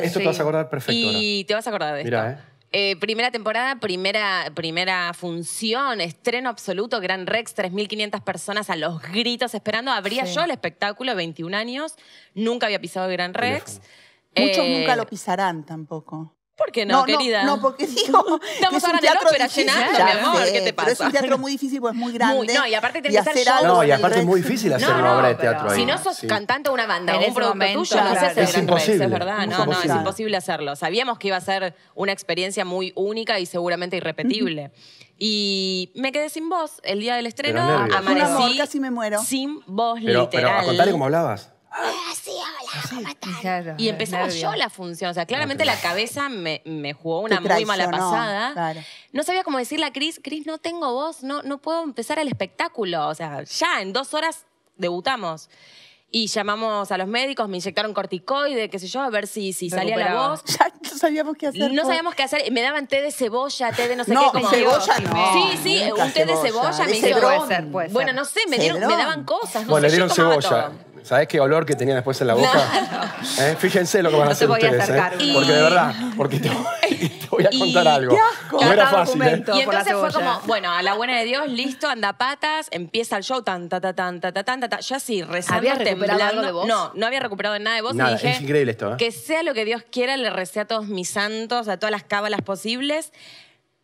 Esto te vas a acordar perfecto. Y te vas a acordar de esto. Mirá, eh. Eh, primera temporada, primera, primera función, estreno absoluto, Gran Rex, tres mil quinientas personas a los gritos esperando. Abría sí. yo el espectáculo, veintiún años, nunca había pisado Gran Rex. Eh, Muchos nunca lo pisarán tampoco. ¿Por qué no, no querida? No, no, porque digo, estamos ahora en la ópera llenando, mi amor, sé, ¿qué te pasa? Pero es un teatro muy difícil porque es muy grande. Muy, no, y aparte tenés que hacer shows. No, y aparte es muy difícil hacer no, una obra de teatro no, ahí. Si no sos sí. cantante de una banda en o un producto tuyo, no haces el Gran Rex, es verdad. No, no, es imposible hacerlo. Sabíamos que iba a ser una experiencia muy única y seguramente irrepetible. Mm-hmm. Y me quedé sin voz el día del estreno. Amanecí amor, casi me muero. Sin voz, pero, literal. Pero contale cómo hablabas. Hola, sí, hola, ¿cómo están? Claro, y empezaba nervio. Yo la función. O sea, claramente la cabeza me, me jugó una muy mala pasada. Claro. No sabía cómo decirle a Cris, Cris, no tengo voz, no, no puedo empezar el espectáculo. O sea, ya en dos horas debutamos. Y llamamos a los médicos, me inyectaron corticoide, qué sé yo, a ver si, si salía la voz. Ya no sabíamos qué hacer. No sabíamos qué hacer. Me daban té de cebolla, té de no sé no, qué. No, cebolla no. Sí, sí, un té cebolla. De cebolla. De me dijeron, puede ser, puede ser. Bueno, no sé, me, dieron, me daban cosas. No bueno, sé, le dieron cebolla. Todo. ¿Sabés qué olor que tenía después en la boca? No, no. ¿Eh? Fíjense lo que van a hacer no ustedes. Acercar, ¿eh? y... Porque de verdad, porque te voy, te voy a contar y... algo. No era fácil, ¿eh? Y entonces fue como, bueno, a la buena de Dios, listo, anda patas, empieza el show, tan, ta, ta, tan, ta, ta, tan, ta, ta. Yo así, rezando, temblando. Algo de vos? No, no había recuperado nada de vos. Nada, y dije, es increíble esto, ¿eh? Que sea lo que Dios quiera, le recé a todos mis santos, a todas las cábalas posibles.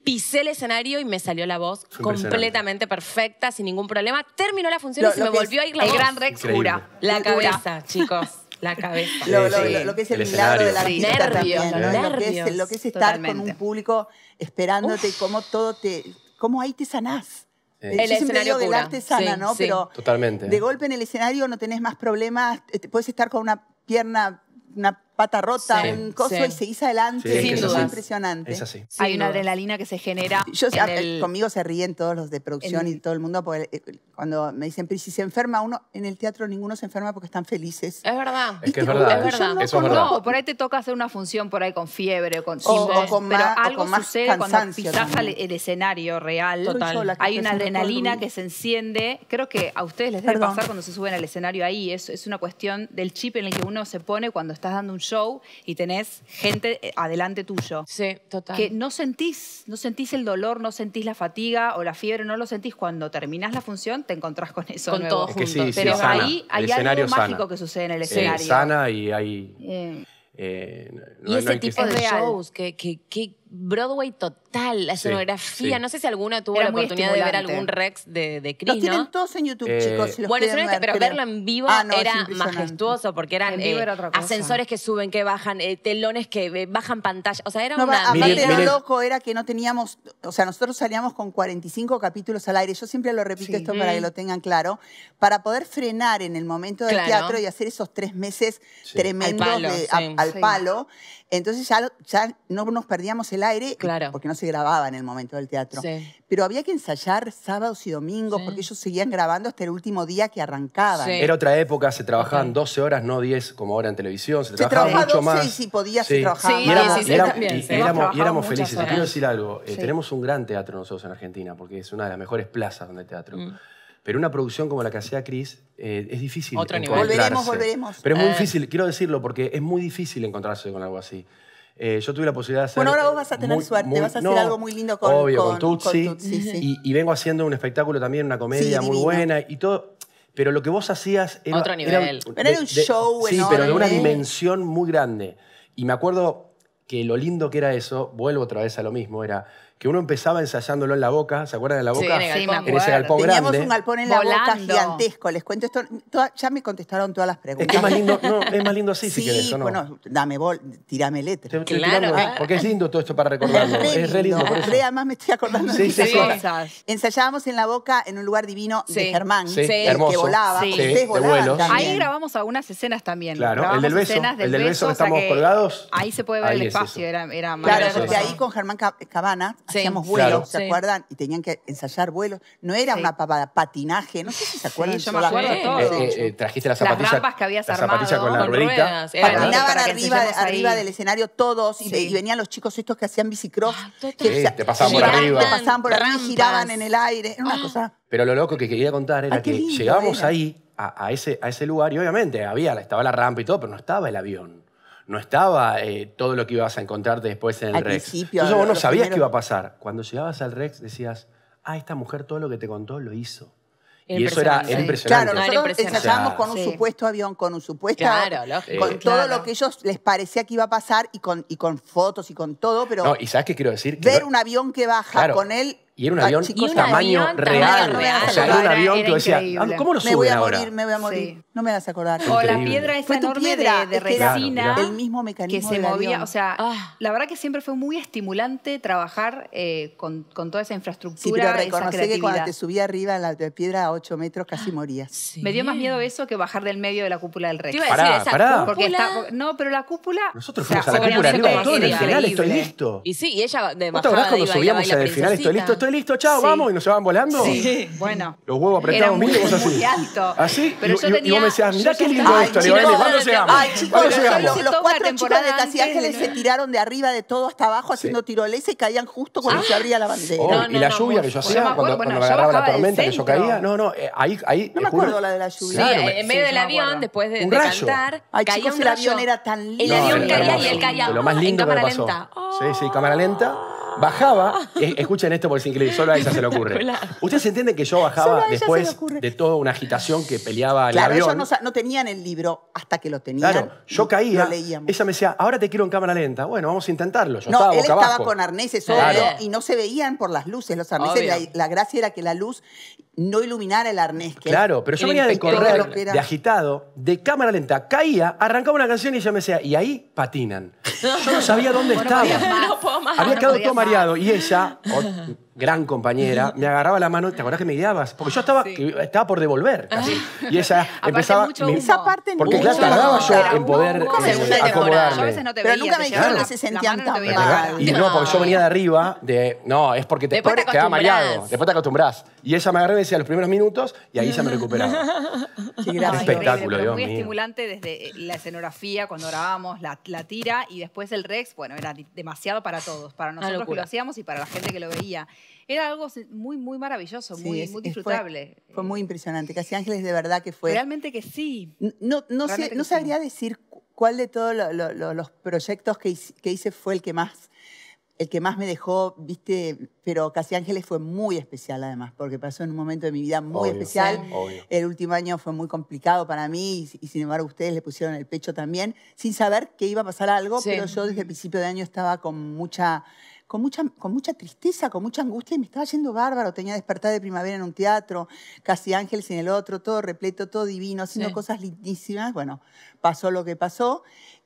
Pisé el escenario y me salió la voz completamente perfecta, sin ningún problema. Terminó la función lo, y se me volvió a ir la voz. El Gran Rex cura. La cabeza, chicos. La cabeza. Lo, lo, lo, lo que es el, el milagro escenario. De la artista también, ¿no? Nervios, lo, que es, lo que es estar totalmente. Con un público esperándote, Uf. Cómo todo te... Cómo ahí te sanás. Sí. El escenario del arte sana, sí, ¿no? Sí. Pero totalmente. De golpe en el escenario no tenés más problemas. Podés estar con una pierna... una pata rota, sí, un coso sí. y seguís adelante. Sí, es que es así. Impresionante. Es así. Hay una adrenalina que se genera. Yo, en a, el... Conmigo se ríen todos los de producción el... y todo el mundo porque cuando me dicen, pero si se enferma uno, en el teatro ninguno se enferma porque están felices. Es verdad. Es que es verdad. Es verdad. No, eso es verdad. No, por ahí te toca hacer una función por ahí con fiebre o con síndrome. O con pero más, algo o con más sucede cuando pisás el escenario real. Total. Hay una adrenalina que se enciende. Creo que a ustedes les debe Perdón. pasar cuando se suben al escenario ahí. Es, es una cuestión del chip en el que uno se pone cuando estás dando un show y tenés gente adelante tuyo. Sí, total. Que no sentís, no sentís el dolor, no sentís la fatiga o la fiebre, no lo sentís. Cuando terminás la función te encontrás con eso con nuevo. Todos es que juntos. Sí, sí, pero sana. Ahí hay algo mágico sana. Que sucede en el escenario. Sí, sana y hay... Eh. Eh, no, y ese no hay tipo que... de shows, que, que, que Broadway total, la escenografía. Sí, sí. No sé si alguna tuvo Era la oportunidad de ver algún Rex de, de Cris, ¿no? Los tienen todos en YouTube, eh, chicos. Si los bueno, ver, pero, pero verlo en vivo ah, no, era majestuoso, porque eran eh, era ascensores que suben, que bajan, eh, telones que eh, bajan pantalla. O sea, era no, una... Aparte de lo loco era que no teníamos... O sea, nosotros salíamos con cuarenta y cinco capítulos al aire. Yo siempre lo repito sí. esto mm. para que lo tengan claro. Para poder frenar en el momento del claro. teatro y hacer esos tres meses sí. tremendos al palo. De, sí. a, al sí. palo. Entonces ya, ya no nos perdíamos el aire, claro. porque no se grababa en el momento del teatro. Sí. Pero había que ensayar sábados y domingos, sí. porque ellos seguían grabando hasta el último día que arrancaban. Sí. Era otra época, se trabajaban doce horas, no diez como ahora en televisión. Se, se trabajaba, trabajaba mucho doce más. Sí, sí, podía, sí. se trabajaba sí, más. Sí, y éramos, sí, sí, y, y éramos, y éramos felices. Horas. Te quiero decir algo, sí. eh, tenemos un gran teatro nosotros en Argentina, porque es una de las mejores plazas donde hay teatro. Mm. Pero una producción como la que hacía Cris eh, es difícil Otro encontrarse. Nivel. Volveremos, volveremos. Pero es muy eh. difícil, quiero decirlo, porque es muy difícil encontrarse con algo así. Eh, yo tuve la posibilidad de hacer... Bueno, ahora vos vas a tener muy, suerte, muy, vas a hacer no, algo muy lindo con, obvio, con, con Tootsie. Con Tootsie sí. y, y vengo haciendo un espectáculo también, una comedia sí, muy buena y todo. Pero lo que vos hacías... Era, Otro nivel. Era, de, era un show de, Sí, pero de una dimensión muy grande. Y me acuerdo que lo lindo que era eso, vuelvo otra vez a lo mismo, era... que uno empezaba ensayándolo en la boca, ¿se acuerdan de la boca? Sí, en, el galpón, en ese galpón grande. Teníamos un galpón en la Volando. boca gigantesco, les cuento esto. Toda, ya me contestaron todas las preguntas. Es, que es, más, lindo, no, es más lindo así, sí, si querés, ¿o no? Bueno, dame bol, tirame letra. Te, claro. Tirando, porque es lindo todo esto para recordarlo. Es re, es re lindo. lindo por eso. Re, además me estoy acordando sí, de esas sí. cosas. Ensayábamos en la boca en un lugar divino sí. de Germán, sí. que hermoso. volaba. Sí. Ustedes volaban también. Ahí grabamos algunas escenas también. Claro, el del beso. El del beso que estamos colgados. Ahí se puede ver el espacio, era más. Claro, porque ahí con Germán Cabana hacíamos sí, vuelos, claro. ¿se sí. acuerdan? Y tenían que ensayar vuelos. No era sí. una papada, patinaje. No sé si se acuerdan. Sí, yo me acuerdo todo. Eh, eh, eh, trajiste la zapatilla, las rampas que habías la zapatilla armado. Con la ruedita. Patinaban arriba, arriba del escenario todos. Sí. Y, y venían los chicos estos que hacían bicicross. Ah, que, sí, o sea, te pasaban giraban, por arriba. Te pasaban por arriba y giraban en el aire. Era una ah. cosa... Pero lo loco que quería contar era Ay, que llegábamos era. ahí, a, a, ese, a ese lugar, y obviamente había, estaba la rampa y todo, pero no estaba el avión. No estaba eh, todo lo que ibas a encontrarte después en el al Rex. Entonces vos no sabías primeros... qué iba a pasar. Cuando llegabas al Rex decías, ah, esta mujer todo lo que te contó lo hizo. Y eso era, era impresionante. Claro, nosotros ensayábamos con un sí. supuesto avión, con un supuesto... Claro, lógico. Con eh, todo claro. lo que ellos les parecía que iba a pasar y con, y con fotos y con todo, pero... No, ¿y sabes qué quiero decir? Ver un avión que baja claro. con él... Y era un avión de tamaño, tamaño real. real. O sea, era un avión era que decía, ¿cómo lo suben ahora? Me voy a morir, me voy a morir. Sí. No me vas a acordar. O increíble. La piedra esa enorme piedra, de, de resina. Claro, el mismo mecanismo que se movía. Avión. O sea, ah. la verdad que siempre fue muy estimulante trabajar eh, con, con toda esa infraestructura. Sí, pero reconocí que cuando te subía arriba la piedra a ocho metros casi morías. Sí. Me dio más miedo eso que bajar del medio de la cúpula del Rex. Te iba a decir, pará, pará. No, pero la cúpula... Nosotros fuimos a la cúpula, todo en el final, estoy listo. Y sí, y ella bajaba de baila, baila, princesita. estoy listo, chao, sí. vamos. Y nos se van volando. Sí, bueno. Los huevos apretados muy, mil, así. Muy alto. Así. Pero y, yo y, tenía, y vos me decías, mirá qué lindo esto. Ay, chicos, ¿cuándo llegamos? Ay, chicos, ¿cuándo llegamos? Los cuatro chicos de Casi Ángeles se tiraron de arriba de todo hasta abajo haciendo tirolesa y caían justo cuando se abría la bandera. Y la lluvia que yo hacía cuando me agarraba la tormenta, que yo caía. No, no, ahí... No me acuerdo la de la lluvia. En medio del avión, después de cantar, caía un rayo. El avión era tan lindo. El avión caía y él caía en cámara lenta. Sí, sí, cámara lenta. Bajaba, escuchen esto porque es increíble, solo a ella se le ocurre. Ustedes entienden que yo bajaba después de toda una agitación que peleaba el avión. Claro, ellos no tenían el libro hasta que lo tenían. Claro, yo caía, ella me decía, ahora te quiero en cámara lenta. Bueno, vamos a intentarlo. Yo estaba boca abajo. No, él estaba con arneses, obvio, y no se veían por las luces. Los arneses, la gracia era que la luz no iluminara el arnés. Claro, pero yo venía de correr, de agitado, de cámara lenta, caía, arrancaba una canción y ella me decía, y ahí patinan. Yo no sabía dónde estaba. No puedo más. Había quedado todo mareado y ella, oh, gran compañera, me agarraba la mano. ¿Te acordás que me guiabas? Porque yo estaba, sí. estaba por devolver casi. Y ella empezaba... Me, esa parte porque claro, tardaba yo en poder no, eh, acomodarme. Yo a veces no te veía, pero nunca me dijeron claro. que se sentían tan mal. Y no, porque yo venía de arriba de... No, es porque te quedaba mareado. Después te acostumbrás. Y ella me agarró y me decía los primeros minutos y ahí ya me recuperaba. Qué gran no, espectáculo, Dios mío. Muy estimulante desde la escenografía, cuando grabábamos la, la tira y después el Rex, bueno, era demasiado para todos. Para nosotros que lo hacíamos y para la gente que lo veía. Era algo muy, muy maravilloso, sí, muy, es, muy disfrutable. Fue, fue muy impresionante. Casi Ángeles de verdad que fue... Realmente que sí. No, no, sé, que no sí. sabría decir cuál de todos lo, lo, lo, los proyectos que, que hice fue el que más... El que más me dejó, viste, pero Casi Ángeles fue muy especial además, porque pasó en un momento de mi vida muy obvio, especial. Obvio. El último año fue muy complicado para mí y, y sin embargo ustedes le pusieron el pecho también, sin saber que iba a pasar algo, sí. pero yo desde el principio de año estaba con mucha, con mucha, con mucha tristeza, con mucha angustia y me estaba yendo bárbaro. Tenía Despertar de Primavera en un teatro, Casi Ángeles en el otro, todo repleto, todo divino, haciendo sí. cosas lindísimas. Bueno, pasó lo que pasó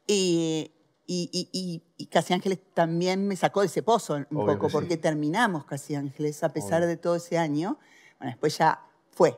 y... Y, y, y, y Casi Ángeles también me sacó de ese pozo un Obvio poco, porque sí. terminamos Casi Ángeles a pesar Obvio. de todo ese año. Bueno, después ya fue.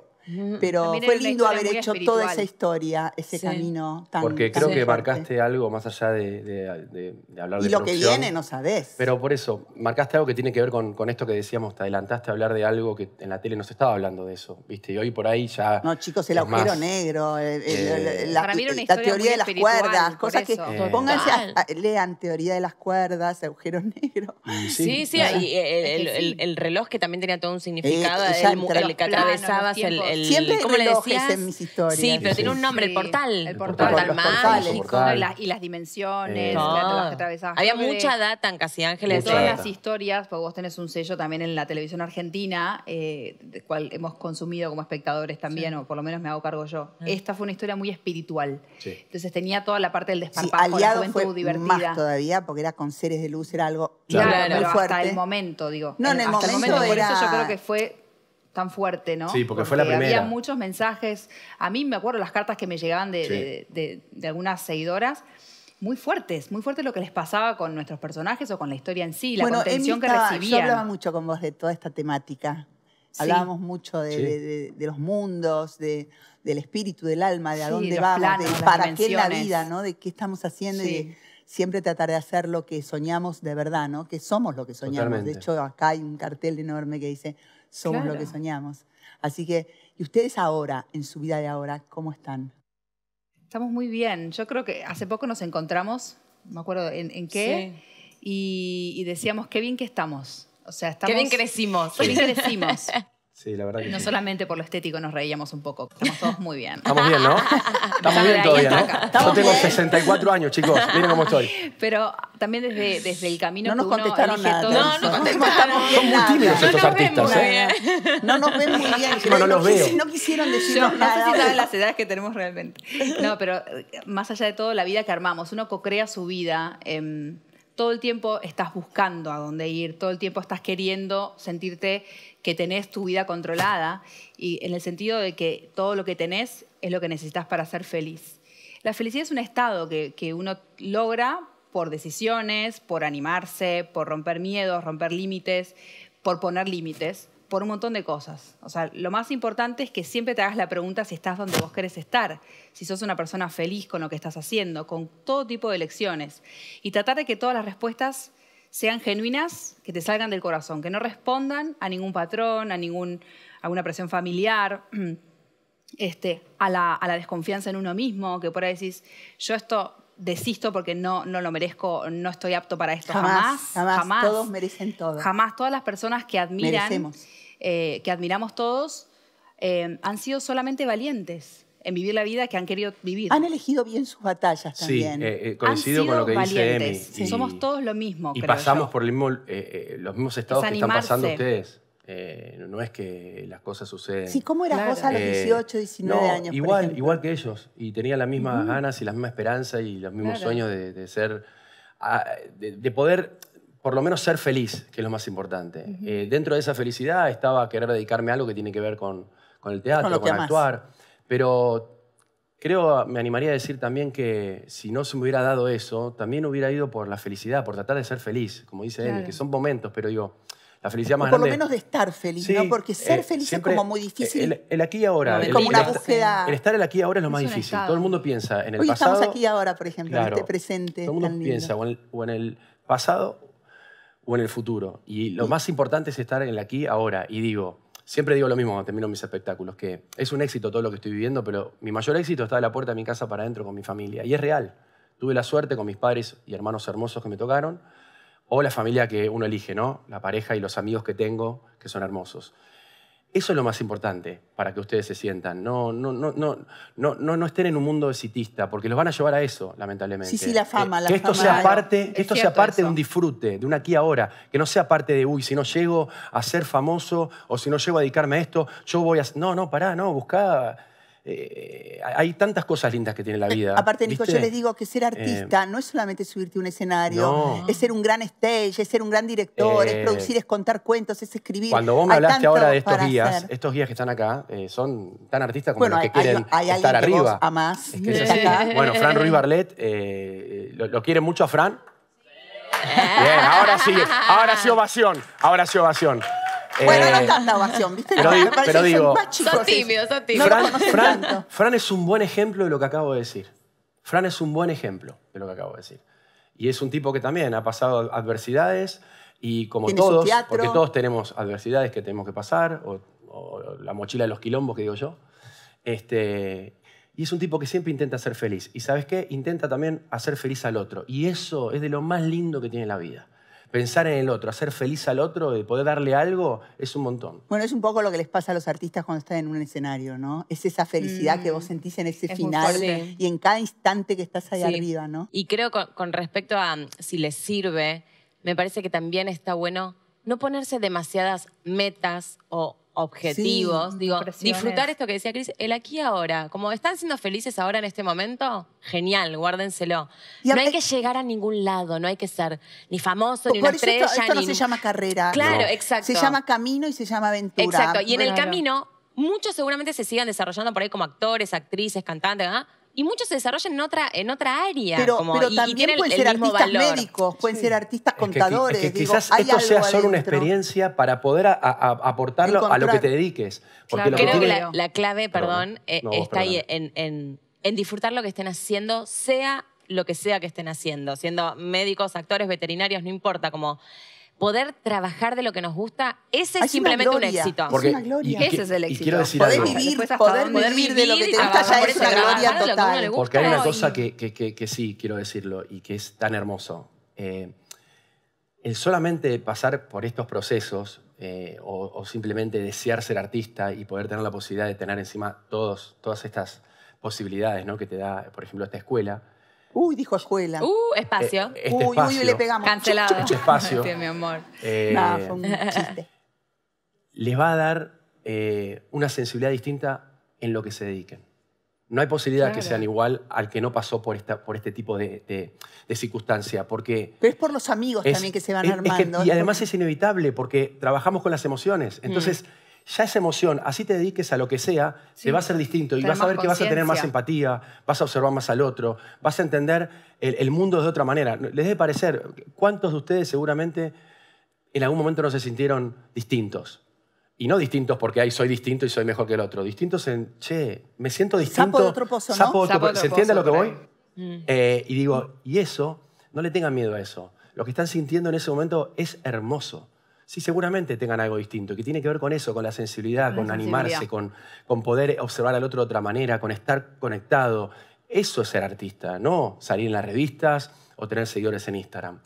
Pero también fue lindo haber hecho espiritual. toda esa historia, ese sí. camino tan Porque creo tan que fuerte. marcaste algo más allá de, de, de, de hablar y de Y lo producción. que viene no sabés. Pero por eso, marcaste algo que tiene que ver con, con esto que decíamos, te adelantaste a hablar de algo que en la tele no se estaba hablando de eso, ¿viste? Y hoy por ahí ya... No, chicos, el agujero más, negro, el, el, eh, la, para mí era una la teoría de las cuerdas, cosas eso. que... Eh, pónganse a, lean teoría de las cuerdas, agujero negro. Sí, sí, sí ¿no? y el, el, el, el reloj que también tenía todo un significado, eh, el, el, el que atravesabas el... el El, Siempre ¿cómo le decías? en mis historias. Sí, pero sí. tiene un nombre, el portal. El portal, el portal, el portal mágico. Portal. Y, las, y las dimensiones, eh, no. la, las que atravesabas. Había Jorge. mucha data en Casi Ángeles. Todas las historias, porque vos tenés un sello también en la televisión argentina, eh, del cual hemos consumido como espectadores también, sí. o por lo menos me hago cargo yo. Sí. Esta fue una historia muy espiritual. Sí. Entonces tenía toda la parte del desparpajo, sí, aliado la juventud fue divertida. Más todavía, porque era con seres de luz, era algo claro, muy pero fuerte. Hasta el momento, digo. No, en el hasta momento. Por era... eso yo creo que fue... tan fuerte, ¿no? Sí, porque, porque fue la primera. Había muchos mensajes. A mí me acuerdo las cartas que me llegaban de, sí. de, de, de algunas seguidoras, muy fuertes, muy fuertes lo que les pasaba con nuestros personajes o con la historia en sí, la bueno, contención que recibían. Yo hablaba mucho con vos de toda esta temática. Sí. Hablábamos mucho de, sí. de, de, de los mundos, de, del espíritu, del alma, de sí, a dónde vamos, planos, de para qué es la vida, ¿no? De qué estamos haciendo sí. y de siempre tratar de hacer lo que soñamos de verdad, ¿no? Que somos lo que soñamos. Totalmente. De hecho, acá hay un cartel enorme que dice... Somos claro. lo que soñamos. Así que, ¿y ustedes ahora, en su vida de ahora, cómo están? Estamos muy bien. Yo creo que hace poco nos encontramos, no me acuerdo en, en qué, sí. y, y decíamos, qué bien que estamos. O sea, estamos... Qué bien crecimos. Qué bien crecimos. Sí, la verdad que no sí. solamente por lo estético nos reíamos un poco. Estamos todos muy bien. Estamos bien, ¿no? Estamos bien todavía, ¿no? Yo tengo sesenta y cuatro años, chicos. Miren cómo estoy. Pero también desde, desde el camino no que nos uno contestaron nada. Todos, no, no, no contestaron bien. Son muy tímidos no estos artistas, ¿eh? No nos ven muy bien. No, no los veo. No quisieron decirnos Yo, nada. No sé si saben las edades que tenemos realmente. No, pero más allá de todo, la vida que armamos. Uno co-crea su vida... Eh, todo el tiempo estás buscando a dónde ir, todo el tiempo estás queriendo sentirte que tenés tu vida controlada y en el sentido de que todo lo que tenés es lo que necesitas para ser feliz. La felicidad es un estado que, que uno logra por decisiones, por animarse, por romper miedos, romper límites, por poner límites, por un montón de cosas. O sea, lo más importante es que siempre te hagas la pregunta si estás donde vos querés estar, si sos una persona feliz con lo que estás haciendo, con todo tipo de elecciones. Y tratar de que todas las respuestas sean genuinas, que te salgan del corazón, que no respondan a ningún patrón, a ningún, a alguna presión familiar, este, a, la, a la desconfianza en uno mismo, que por ahí decís, yo esto desisto porque no, no lo merezco, no estoy apto para esto. Jamás, jamás, jamás. jamás todos merecen todo. Jamás, todas las personas que admiran, eh, que admiramos todos, eh, han sido solamente valientes en vivir la vida que han querido vivir. Han elegido bien sus batallas también. Sí, eh, eh, coincido con lo que valientes. dice Emi. Y, somos todos lo mismo, Y creo pasamos yo. por el mismo, eh, eh, los mismos estados que están pasando ustedes. Eh, no es que las cosas suceden. Sí, ¿cómo eras claro. vos a los dieciocho, diecinueve no, años? Igual, por igual que ellos. Y tenía las mismas uh-huh. ganas y la misma esperanza y los mismos claro. sueños de, de ser... De, de poder, por lo menos, ser feliz, que es lo más importante. Uh-huh. eh, dentro de esa felicidad estaba querer dedicarme a algo que tiene que ver con, con el teatro, con, con actuar. Amás. Pero creo, me animaría a decir también que si no se me hubiera dado eso, también hubiera ido por la felicidad, por tratar de ser feliz, como dice claro. Emi, que son momentos, pero digo, la felicidad más o por grande... Por lo menos de estar feliz, sí, ¿no? Porque ser eh, feliz siempre, es como muy difícil. El, el aquí y ahora. No, es como el, una búsqueda... El estar el aquí y ahora es lo más es difícil. Estado. Todo el mundo piensa en el Hoy pasado... Hoy estamos aquí y ahora, por ejemplo, claro, en este presente. Todo el mundo piensa o en el, o en el pasado o en el futuro. Y lo sí. más importante es estar en el aquí y ahora. Y digo... Siempre digo lo mismo cuando termino mis espectáculos, que es un éxito todo lo que estoy viviendo, pero mi mayor éxito está de la puerta de mi casa para adentro con mi familia. Y es real. Tuve la suerte con mis padres y hermanos hermosos que me tocaron, o la familia que uno elige, ¿no? La pareja y los amigos que tengo, que son hermosos. Eso es lo más importante para que ustedes se sientan. No, no, no, no, no, no, no estén en un mundo exitista, porque los van a llevar a eso, lamentablemente. Sí, sí, la fama, eh, la que fama. Esto sea parte, que esto sea parte de un disfrute, de un aquí ahora. Que no sea parte de, uy, si no llego a ser famoso o si no llego a dedicarme a esto, yo voy a... No, no, pará, no, buscá... Eh, hay tantas cosas lindas que tiene la vida. Aparte, Nico, ¿viste? Yo les digo que ser artista eh, no es solamente subirte a un escenario, no. es ser un gran stage, es ser un gran director, eh, es producir, es contar cuentos, es escribir. Cuando vos me hablaste ahora de estos guías, hacer. estos guías que están acá, eh, son tan artistas como bueno, los que hay, quieren hay estar que arriba. Amás. Es que sí. es bueno, Fran Ruiz Barlet, eh, lo, lo quiere mucho a Fran. Bien, ahora sí, ahora sí ovación, ahora sí ovación. Bueno, no tan la ovación, ¿viste? Pero, me parece pero que digo, son más chicos. Son tímidos, son tímidos. Fran, Fran, Fran es un buen ejemplo de lo que acabo de decir. Fran es un buen ejemplo de lo que acabo de decir. Y es un tipo que también ha pasado adversidades y como todos, porque todos tenemos adversidades que tenemos que pasar, o, o la mochila de los quilombos que digo yo, este, y es un tipo que siempre intenta ser feliz. Y ¿sabes qué? Intenta también hacer feliz al otro. Y eso es de lo más lindo que tiene la vida. Pensar en el otro, hacer feliz al otro, de poder darle algo, es un montón. Bueno, es un poco lo que les pasa a los artistas cuando están en un escenario, ¿no? Es esa felicidad mm. que vos sentís en ese es final y en cada instante que estás ahí sí. arriba, ¿no? Y creo con, con respecto a si les sirve, me parece que también está bueno no ponerse demasiadas metas o objetivos. Sí, digo, disfrutar esto que decía Cris, el aquí ahora. Como están siendo felices ahora en este momento, genial, guárdenselo. Y no hay que llegar a ningún lado, no hay que ser ni famoso, ni una estrella. Esto, esto ni... no se llama carrera. Claro, no. exacto. Se llama camino y se llama aventura. Exacto, y bueno, en el camino muchos seguramente se sigan desarrollando por ahí como actores, actrices, cantantes, ¿verdad? Y muchos se desarrollan en otra, en otra área. Pero, como, pero y, también y tienen pueden el, el ser mismo artistas valor. médicos, pueden sí. ser artistas contadores. Es que, es que digo, quizás esto sea adentro. solo una experiencia para poder a, a, aportarlo Encontrar. a lo que te dediques. Porque claro. lo que Creo tiene... que la, la clave, perdón, perdón. Eh, no, está perdón. ahí en, en, en disfrutar lo que estén haciendo, sea lo que sea que estén haciendo. Siendo médicos, actores, veterinarios, no importa, como... Poder trabajar de lo que nos gusta, ese es simplemente un éxito. Porque, es una gloria. Y, y, ese es el éxito. Y quiero decir poder algo. Vivir, poder, poder vivir, vivir de lo que te gusta ya es una gloria total. Porque hay una cosa que, que, que, que sí quiero decirlo y que es tan hermoso. Eh, el solamente pasar por estos procesos eh, o, o simplemente desear ser artista y poder tener la posibilidad de tener encima todos, todas estas posibilidades, ¿no? Que te da, por ejemplo, esta escuela. Uy, dijo escuela. Uh, espacio. Eh, este uy, espacio, uy, le pegamos. Cancelado. Este espacio. Sí, mi amor. Eh, no, fue un chiste. Les va a dar eh, una sensibilidad distinta en lo que se dediquen. No hay posibilidad claro. que sean igual al que no pasó por, esta, por este tipo de, de, de circunstancia. Porque pero es por los amigos es, también que se van es, armando. Es que, y además es inevitable porque trabajamos con las emociones. Entonces... Mm. Ya esa emoción, así te dediques a lo que sea, sí. te va a ser distinto y vas a ver que vas a tener más empatía, vas a observar más al otro, vas a entender el, el mundo de otra manera. Les debe parecer, ¿cuántos de ustedes seguramente en algún momento no se sintieron distintos? Y no distintos porque ahí soy distinto y soy mejor que el otro. Distintos en, che, me siento distinto. Sapo de otro pozo, ¿no? Sapo de otro pozo. ¿Se entiende a lo que voy? Mm. Eh, y digo, y eso, no le tengan miedo a eso. lo que están sintiendo en ese momento es hermoso. Sí, seguramente tengan algo distinto, que tiene que ver con eso, con la sensibilidad, con, con sensibilidad. animarse, con, con poder observar al otro de otra manera, con estar conectado. Eso es ser artista, no salir en las revistas o tener seguidores en Instagram.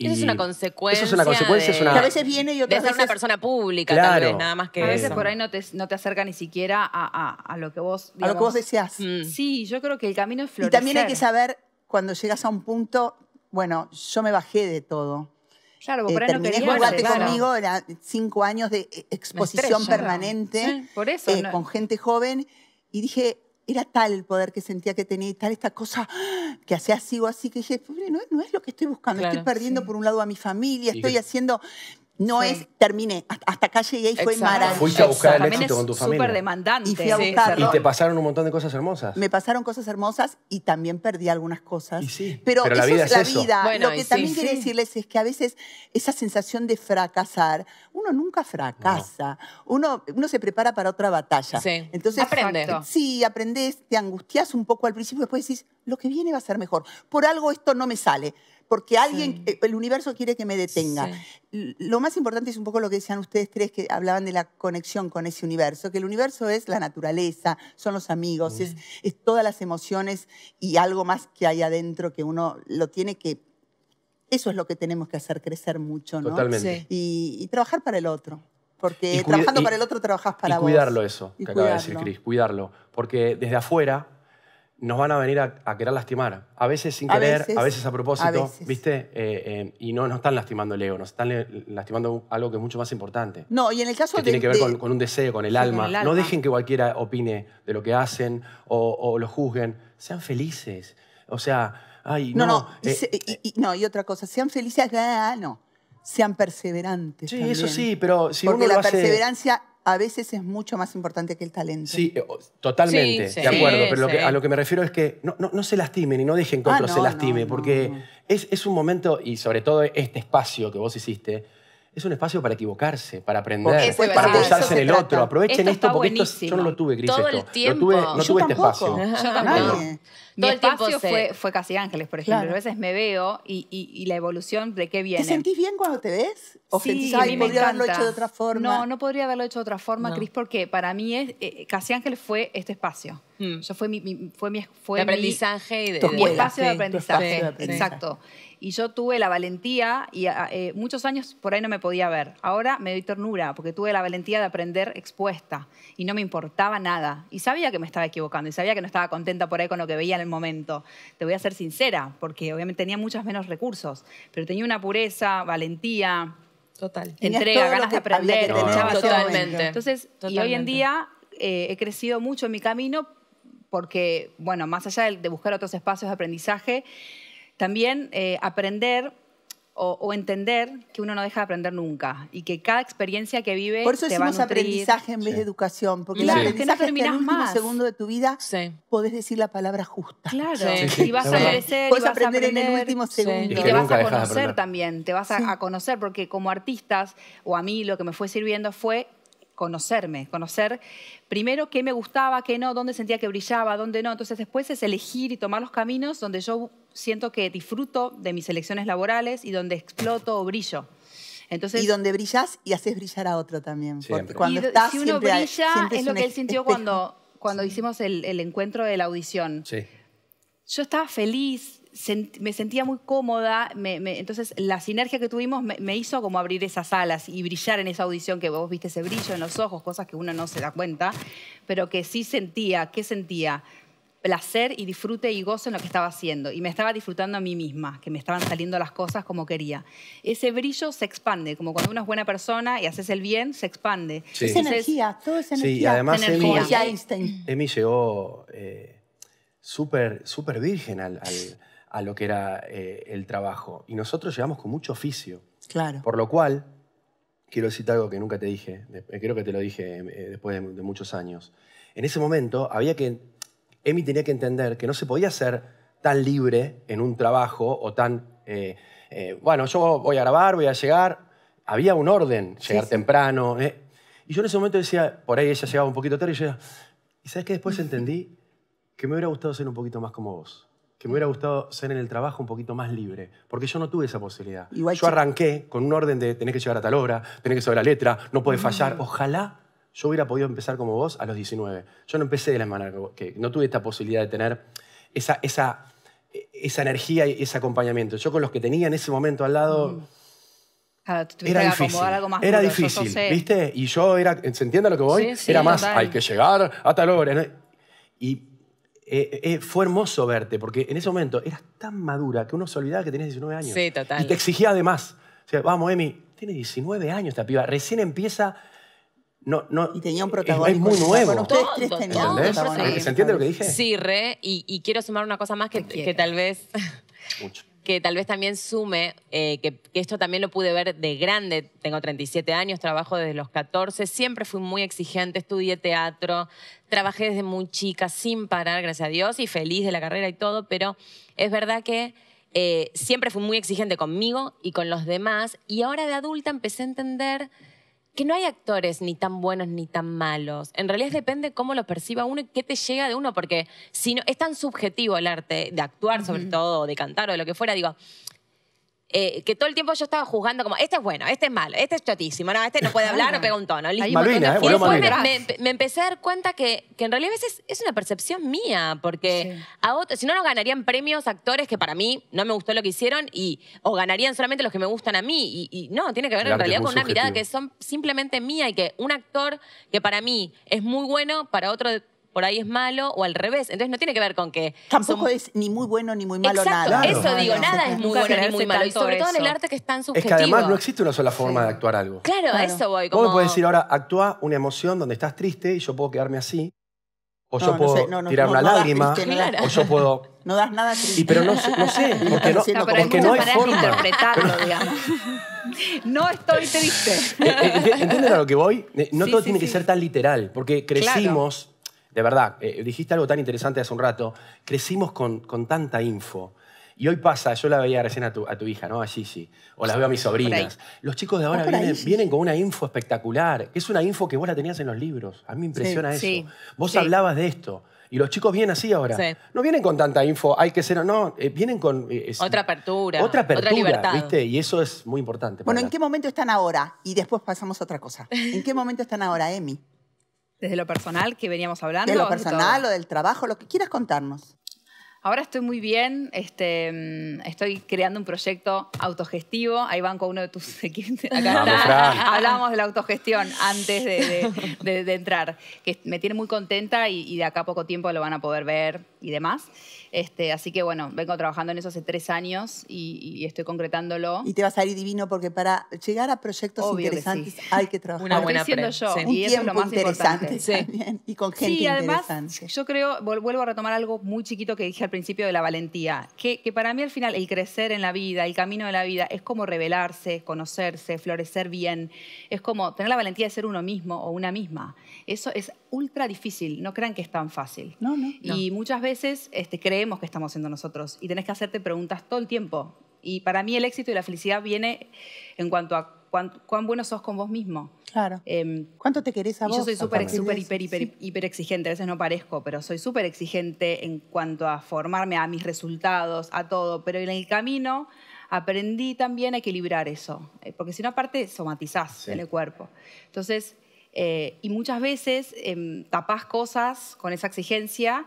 Y eso es una consecuencia. Eso es una consecuencia. De, es una, que a veces viene y otras veces. De ser una persona pública, claro, tal vez, nada más que. A veces eso. por ahí no te, no te acerca ni siquiera a, a, a lo que vos. Digamos, a lo que vos deseás. Mm. Sí, yo creo que el camino es florecer. Y también hay que saber, cuando llegas a un punto, bueno, yo me bajé de todo. Claro, porque eh, por ahí no quería jugarte claro. conmigo, eran cinco años de exposición estrella, permanente, claro. sí, por eso, eh, no. con gente joven, y dije, era tal el poder que sentía que tenía y tal esta cosa que hacía así o así, que dije, no, no es lo que estoy buscando, claro, estoy perdiendo sí. por un lado a mi familifamilia, estoy que... haciendo... No sí. es, terminé, hasta acá llegué y fue maravilloso. Fuiste a buscar Exacto. el éxito con tu familia. Súper demandante. Y fui a sí, buscarlo. Y te pasaron un montón de cosas hermosas. Me pasaron cosas hermosas y también perdí algunas cosas. Y sí, pero, pero eso la vida es la eso. vida. Bueno, Lo que también sí, quiero sí. decirles es que a veces esa sensación de fracasar, uno nunca fracasa. No. Uno, uno se prepara para otra batalla. Sí, Entonces, aprende. Sí, aprendés, te angustias un poco al principio, después decís, lo que viene va a ser mejor. Por algo esto no me sale. Porque alguien, sí. el universo quiere que me detenga. Sí. Lo más importante es un poco lo que decían ustedes tres, que hablaban de la conexión con ese universo, que el universo es la naturaleza, son los amigos, sí. es, es todas las emociones y algo más que hay adentro que uno lo tiene que... Eso es lo que tenemos que hacer crecer mucho, ¿no? Totalmente. Sí. Y, y trabajar para el otro. Porque trabajando y, para el otro trabajás para y vos. Y cuidarlo eso, y que cuidarlo. acaba de decir Cris, cuidarlo. Porque desde afuera... nos van a venir a, a querer lastimar. A veces sin querer, a veces a, veces a propósito, a veces. ¿viste? Eh, eh, y no, no están lastimando el ego, nos están lastimando algo que es mucho más importante. No, y en el caso que de... tiene que ver de, con, con un deseo, con el, sí, alma. con el alma. No dejen que cualquiera opine de lo que hacen o, o lo juzguen. Sean felices. O sea, ay, no... No, no, eh, y, se, y, y, no y otra cosa, sean felices, ah, no. Sean perseverantes Sí, también. eso sí, pero si Porque uno lo hace... Porque la perseverancia... a veces es mucho más importante que el talento. Sí, totalmente, sí, sí, de acuerdo. Sí, pero lo que, sí. a lo que me refiero es que no, no, no se lastimen y no dejen que ah, otro no, se lastime, no, no, porque no. Es, es un momento, y sobre todo este espacio que vos hiciste, es un espacio para equivocarse, para aprender, para apoyarse en el trata. otro. Aprovechen esto, esto porque esto, yo no lo tuve, Cris. Todo esto. el tiempo. Tuve, no yo tuve tampoco. este espacio. Yo tampoco. Nadie. Mi Todo el espacio se... fue, fue Casi Ángeles, por ejemplo. Claro. A veces me veo y, y, y la evolución de qué viene. ¿Te sentís bien cuando te ves? ¿O sí, sentís, ay, me podría encanta. haberlo hecho de otra forma? No, no podría haberlo hecho de otra forma, no. Cris, porque para mí es, eh, Casi Ángeles fue este espacio. Mm. Yo fue mi, mi, fue mi fue de mi, aprendizaje y de, de, mi espacio sí, de aprendizaje. Espacio sí, de exacto. Y yo tuve la valentía, y eh, muchos años por ahí no me podía ver. Ahora me doy ternura, porque tuve la valentía de aprender expuesta. Y no me importaba nada. Y sabía que me estaba equivocando, y sabía que no estaba contenta por ahí con lo que veía en el momento. Te voy a ser sincera, porque obviamente tenía muchos menos recursos, pero tenía una pureza, valentía, Total. entrega, ganas de aprender. No, no. Totalmente. Entonces, Totalmente. y hoy en día eh, he crecido mucho en mi camino porque, bueno, más allá de, de buscar otros espacios de aprendizaje, también eh, aprender o, o entender que uno no deja de aprender nunca y que cada experiencia que vive te va a nutrir. Por eso decimos aprendizaje en vez sí. de educación, porque claro, el aprendizaje es que no terminás más. En el último segundo de tu vida sí. podés decir la palabra justa. Claro, sí, sí, y vas sí. a crecer, podés y vas aprender, a aprender en el último segundo. Sí. Y, y te vas a conocer también, te vas a, sí. a conocer, porque como artistas, o a mí lo que me fue sirviendo fue... conocerme, conocer primero qué me gustaba, qué no, dónde sentía que brillaba, dónde no. Entonces después es elegir y tomar los caminos donde yo siento que disfruto de mis elecciones laborales y donde exploto o brillo. Entonces, y donde brillás y haces brillar a otro también. Siempre. Porque cuando y estás, si uno brilla, es lo que él sintió cuando, cuando sí. hicimos el, el encuentro de la audición. Sí. Yo estaba feliz, sent, me sentía muy cómoda, me, me, entonces la sinergia que tuvimos me, me hizo como abrir esas alas y brillar en esa audición que vos viste ese brillo en los ojos, cosas que uno no se da cuenta, pero que sí sentía, ¿qué sentía? Placer y disfrute y gozo en lo que estaba haciendo. Y me estaba disfrutando a mí misma, que me estaban saliendo las cosas como quería. Ese brillo se expande, como cuando uno es buena persona y haces el bien, se expande. Sí. Es energía, todo es energía. Sí, y además Emi, Einstein. Emi llegó... Eh, súper súper virgen al, al, a lo que era eh, el trabajo. Y nosotros llegamos con mucho oficio. Claro. Por lo cual, quiero decirte algo que nunca te dije, creo que te lo dije eh, después de, de muchos años. En ese momento, había que, Emi tenía que entender que no se podía ser tan libre en un trabajo o tan, eh, eh, bueno, yo voy a grabar, voy a llegar. Había un orden, llegar sí, sí. temprano. Eh. Y yo en ese momento decía, por ahí ella llegaba un poquito tarde y yo decía, ¿y sabes qué? Después entendí que me hubiera gustado ser un poquito más como vos. que me hubiera gustado ser en el trabajo un poquito más libre, porque yo no tuve esa posibilidad. Igual yo arranqué con un orden de tenés que llegar a tal hora, tenés que saber la letra, no podés fallar. Ojalá yo hubiera podido empezar como vos a los diecinueve. Yo no empecé de la manera que no tuve esta posibilidad de tener esa, esa, esa energía y ese acompañamiento. Yo con los que tenía en ese momento al lado... Mm. Claro, era difícil, algo más era duro, difícil, yo, yo ¿viste? Y yo era, ¿se entiende a lo que voy? Sí, sí, era más, total. Hay que llegar a tal hora. ¿No? Y eh, eh, fue hermoso verte, porque en ese momento eras tan madura que uno se olvidaba que tenías diecinueve años. Sí, total. Y te exigía además. O sea, vamos, Emi, tiene diecinueve años esta piba, recién empieza... No, no, y tenía un protagonista. Es muy nuevo. Bueno, ustedes tres tenían un protagonista. ¿Se entiende lo que dije? Sí, re. Y, y quiero sumar una cosa más que, que tal vez... Mucho. Que tal vez también sume, eh, que, que esto también lo pude ver de grande. Tengo treinta y siete años, trabajo desde los catorce, siempre fui muy exigente, estudié teatro, trabajé desde muy chica, sin parar, gracias a Dios, y feliz de la carrera y todo, pero es verdad que eh, siempre fui muy exigente conmigo y con los demás, y ahora de adulta empecé a entender que no hay actores ni tan buenos ni tan malos. En realidad depende cómo lo perciba uno y qué te llega de uno, porque si no, es tan subjetivo el arte de actuar, sobre uh-huh. todo, de cantar o de lo que fuera, digo, eh, que todo el tiempo yo estaba juzgando como, este es bueno, este es malo, este es chotísimo, no, este no puede hablar, no pega un tono. Listo. Malvina, ¿eh? Y después me, me, me empecé a dar cuenta que, que en realidad a veces es una percepción mía, porque sí. a otros, si no, no ganarían premios actores que para mí no me gustó lo que hicieron, y, o ganarían solamente los que me gustan a mí. Y, y no, tiene que ver en realidad con una mirada que son simplemente mía, y que un actor que para mí es muy bueno, para otro... por ahí es malo o al revés. Entonces no tiene que ver con que... Tampoco son... es ni muy bueno ni muy malo. Exacto, nada. Eso claro. digo, claro. nada es muy bueno ni muy malo. Y sobre todo eso. En el arte que es tan subjetivo. Es que además no existe una sola forma sí. de actuar algo. Claro, claro. eso voy. Como... Vos me podés decir ahora, actúa una emoción donde estás triste y yo puedo quedarme así. O no, yo no puedo sé, no, no, tirar no, una no lágrima. Triste, claro. O yo puedo... No das nada triste. Y, pero no, no sé, porque no, no, porque hay, no hay forma. Interpretarlo, pero... digamos. No estoy triste. ¿Entienden a lo que voy? No todo tiene que ser tan literal, porque crecimos... De verdad, eh, dijiste algo tan interesante hace un rato. Crecimos con, con tanta info. Y hoy pasa, yo la veía recién a tu, a tu hija, ¿no? A Gigi. O las veo a mis sobrinas. Los chicos de ahora no, vienen, vienen con una info espectacular. Es una info que vos la tenías en los libros. A mí me impresiona sí, eso. Sí, vos sí. hablabas de esto. Y los chicos vienen así ahora. Sí. No vienen con tanta info, hay que ser... No, eh, vienen con... Eh, es, otra apertura. Otra apertura, otra libertad. ¿Viste? Y eso es muy importante. Bueno, ¿en la... qué momento están ahora? Y después pasamos a otra cosa. ¿En qué momento están ahora, Emi? Desde lo personal que veníamos hablando. De lo personal o del trabajo, lo que quieras contarnos. Ahora estoy muy bien, este, estoy creando un proyecto autogestivo. Ahí van con uno de tus equipos. Acá está. Hablábamos de la autogestión antes de, de, de, de entrar. Que me tiene muy contenta y, y de acá a poco tiempo lo van a poder ver y demás. Este, así que bueno, vengo trabajando en eso hace tres años y, y estoy concretándolo. Y te va a salir divino porque para llegar a proyectos Obvio interesantes que sí. hay que trabajar. Una buena pre, yo, sí. Y un eso es lo más interesante sí. y con gente sí, además, interesante. Yo creo, vuelvo a retomar algo muy chiquito que dije al principio de la valentía, que, que para mí al final el crecer en la vida, el camino de la vida, es como revelarse, conocerse, florecer bien. Es como tener la valentía de ser uno mismo o una misma. Eso es ultra difícil, no crean que es tan fácil. No, no. Y no. muchas veces este, creemos que estamos siendo nosotros y tenés que hacerte preguntas todo el tiempo. Y para mí el éxito y la felicidad viene en cuanto a cuán, cuán bueno sos con vos mismo. Claro. Eh, ¿Cuánto te querés a vos? Yo soy súper, súper, hiper, hiper, sí. hiper exigente. A veces no parezco, pero soy súper exigente en cuanto a formarme, a mis resultados, a todo. Pero en el camino aprendí también a equilibrar eso. Porque si no, aparte, somatizás sí. en el cuerpo. Entonces... Eh, y muchas veces eh, tapás cosas con esa exigencia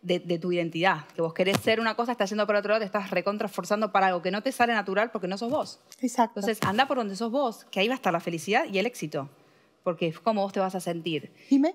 de, de tu identidad. Que vos querés ser una cosa, estás yendo para otro lado, te estás recontraforzando para algo que no te sale natural porque no sos vos. Exacto. Entonces, anda por donde sos vos, que ahí va a estar la felicidad y el éxito. Porque es como vos te vas a sentir. Dime.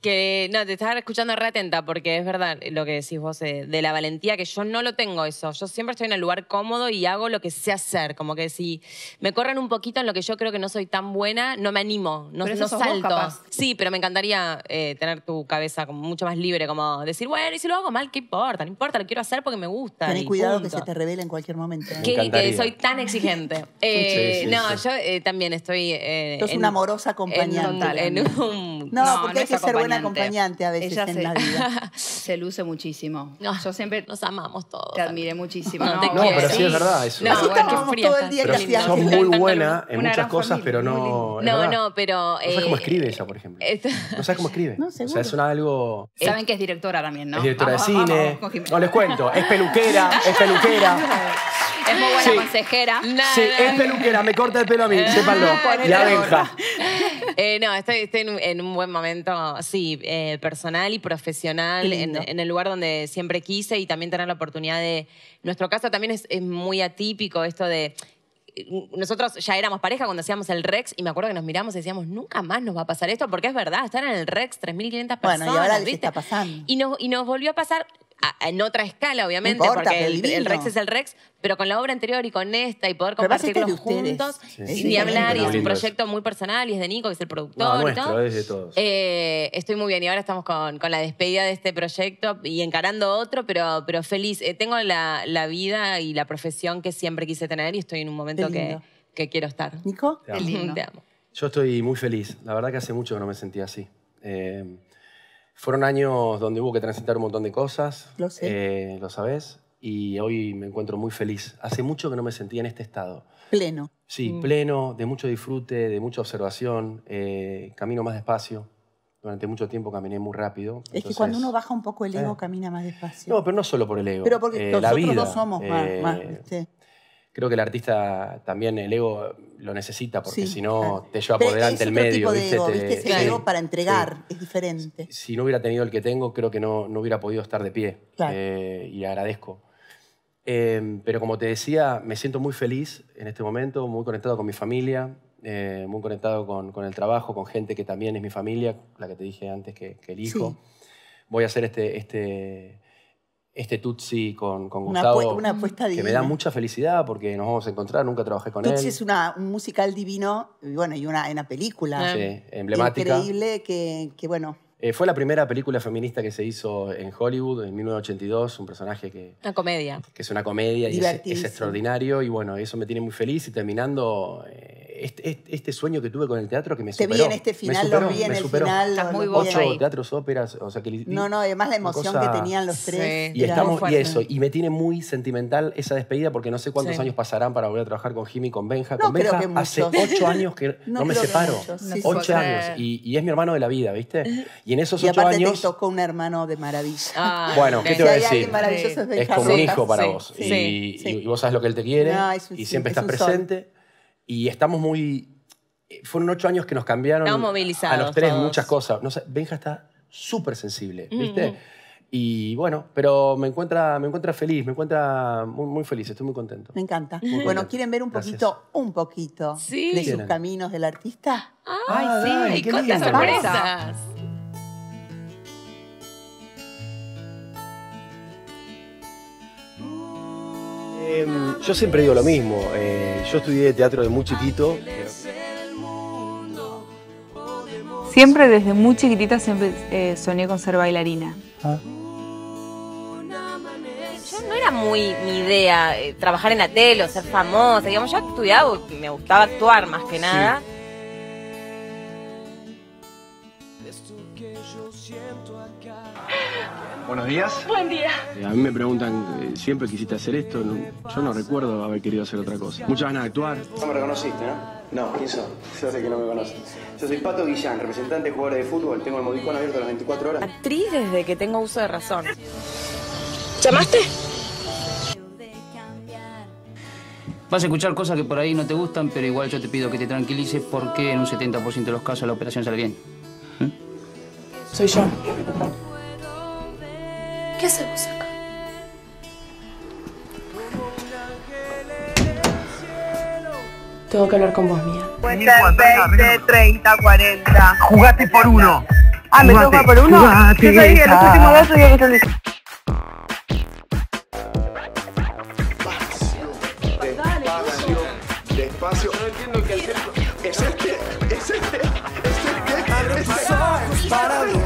Que, no, te estaba escuchando re atenta porque es verdad lo que decís vos eh, de la valentía, que yo no lo tengo eso. Yo siempre estoy en el lugar cómodo y hago lo que sé hacer. Como que si me corren un poquito en lo que yo creo que no soy tan buena, no me animo, no, pero no salto. Sí, pero me encantaría eh, tener tu cabeza como mucho más libre, como decir, bueno, y si lo hago mal, ¿qué importa? No importa, lo quiero hacer porque me gusta. Ten cuidado punto. Que se te revele en cualquier momento. ¿Eh? Que, que soy tan exigente. Eh, sí, sí, no, sí. yo eh, también estoy... Eh, Sos en, una amorosa compañera. En, en un, no, no, porque no hay que ser buena buena acompañante a veces ella en se, la vida. Se luce muchísimo. No, yo siempre nos amamos todos. Te admiré muchísimo. No, no, no pero sí es verdad. Eso. No, no, bueno, que fría, todo el día pero que son muy buena en muchas cosas, familia, pero no... No, no, pero... Eh, no sabes cómo escribe ella, por ejemplo. Esto... No sabes cómo escribe. No, seguro. O sea, es una, algo... Saben que es directora también, ¿no? Es directora de cine. No, les cuento. Es peluquera, es peluquera. Es muy buena sí. consejera. No, sí, no, es peluquera, no. Me corta el pelo a mí, no, sépanlo. Y a Benja. Eh, no, estoy, estoy en, un, en un buen momento, sí, eh, personal y profesional, en, en el lugar donde siempre quise y también tener la oportunidad de... Nuestro caso también es, es muy atípico esto de... Nosotros ya éramos pareja cuando hacíamos el Rex y me acuerdo que nos miramos y decíamos, nunca más nos va a pasar esto, porque es verdad, estar en el Rex tres mil quinientas personas. Bueno, y ahora les está pasando. Y nos, y nos volvió a pasar... A, en otra escala, obviamente, importa, porque el, el Rex es el Rex, pero con la obra anterior y con esta, y poder compartirlos juntos, sí, sí, y sí, hablar, y es un proyecto muy personal, y es de Nico, que es el productor. No, nuestro, y todo. Es de todos. Eh, estoy muy bien, y ahora estamos con, con la despedida de este proyecto y encarando otro, pero, pero feliz. Eh, tengo la, la vida y la profesión que siempre quise tener, y estoy en un momento que, que quiero estar. ¿Nico? Te amo. Te amo. Yo estoy muy feliz. La verdad que hace mucho que no me sentía así. Eh, Fueron años donde hubo que transitar un montón de cosas. Lo sé. Eh, lo sabés. Y hoy me encuentro muy feliz. Hace mucho que no me sentía en este estado. Pleno. Sí, mm. pleno, de mucho disfrute, de mucha observación. Eh, camino más despacio. Durante mucho tiempo caminé muy rápido. Es entonces, que cuando uno baja un poco el ego, eh. camina más despacio. No, pero no solo por el ego. Pero porque eh, nosotros la vida, no somos más. Eh, más ¿viste? Creo que el artista también, el ego, lo necesita, porque sí, si no, claro. te lleva por delante el medio. ¿Viste? Ego, ¿viste? Es el sí, ego para entregar, sí. es diferente. Si, si no hubiera tenido el que tengo, creo que no, no hubiera podido estar de pie. Claro. Eh, y agradezco. Eh, pero como te decía, me siento muy feliz en este momento, muy conectado con mi familia, eh, muy conectado con, con el trabajo, con gente que también es mi familia, la que te dije antes que, que elijo. Sí. Voy a hacer este... este Este Tootsie con, con una Gustavo, una apuesta que divina. Me da mucha felicidad porque nos vamos a encontrar, nunca trabajé con Tootsie él. Tootsie es una, un musical divino y, bueno, y una, una película sí, emblemática. Increíble que, que bueno... Eh, fue la primera película feminista que se hizo en Hollywood en mil novecientos ochenta y dos, un personaje que... Una comedia. Que es una comedia y es, es extraordinario y bueno, eso me tiene muy feliz y terminando... Eh, Este, este superó, sueño que tuve con el teatro que me superó. Te vi en este final, superó, lo vi en el superó. final. Estás muy bien. Ocho teatros, óperas, o sea que... No, no, además la emoción cosa... que tenían los tres. Sí, y, estamos, y eso, y me tiene muy sentimental esa despedida porque no sé cuántos sí. años pasarán para volver a trabajar con Gime y con Benja. No, con Benja hace ocho años que no, no me separo. Sí, ocho sí. años. Y, y es mi hermano de la vida, ¿viste? Y en esos y ocho años... Y aparte te tocó un hermano de maravilla. Ah, bueno, ¿qué te voy a decir? Es como un hijo para vos. Y vos sabes lo que él te quiere y siempre estás presente. Y estamos muy... Fueron ocho años que nos cambiaron a los tres todos. muchas cosas. No sé, Benja está súper sensible, ¿viste? Mm. Y bueno, pero me encuentra, me encuentra feliz, me encuentra muy, muy feliz, estoy muy contento. Me encanta. Muy bueno, contento. ¿Quieren ver un poquito, Gracias. un poquito sí. de sus caminos del artista? ¡Ay, ah, sí! Ay, ¡Qué linda sorpresas! Eh, yo siempre digo lo mismo, eh, yo estudié teatro desde muy chiquito. Siempre desde muy chiquitita siempre eh, soñé con ser bailarina. ¿Ah? Yo no era muy mi idea eh, trabajar en la tele o ser famosa, digamos, yo estudiaba, me gustaba actuar más que nada. Sí. Buenos días. Buen día. Eh, a mí me preguntan, ¿siempre quisiste hacer esto? No, yo no recuerdo haber querido hacer otra cosa. Muchas ganas de actuar. No me reconociste, ¿no? No, ¿quién sos? Yo sé que no me conoces. Yo soy Pato Guillán, representante de jugadores de fútbol. Tengo el modicón abierto a las veinticuatro horas. Actriz desde que tengo uso de razón. ¿Llamaste? Vas a escuchar cosas que por ahí no te gustan, pero igual yo te pido que te tranquilices porque en un setenta por ciento de los casos la operación sale bien. ¿Eh? Soy yo. ¿Qué hacemos acá? Tengo que hablar con vos, mía. Puede ser veinte, treinta, cuarenta. Jugate por uno. Ah, ¿me toca por uno? Yo soy de los últimos dos, soy de los últimos dos. Despacio, despacio. No entiendo qué hacer. Es este, es este, es este. Ojos para ver.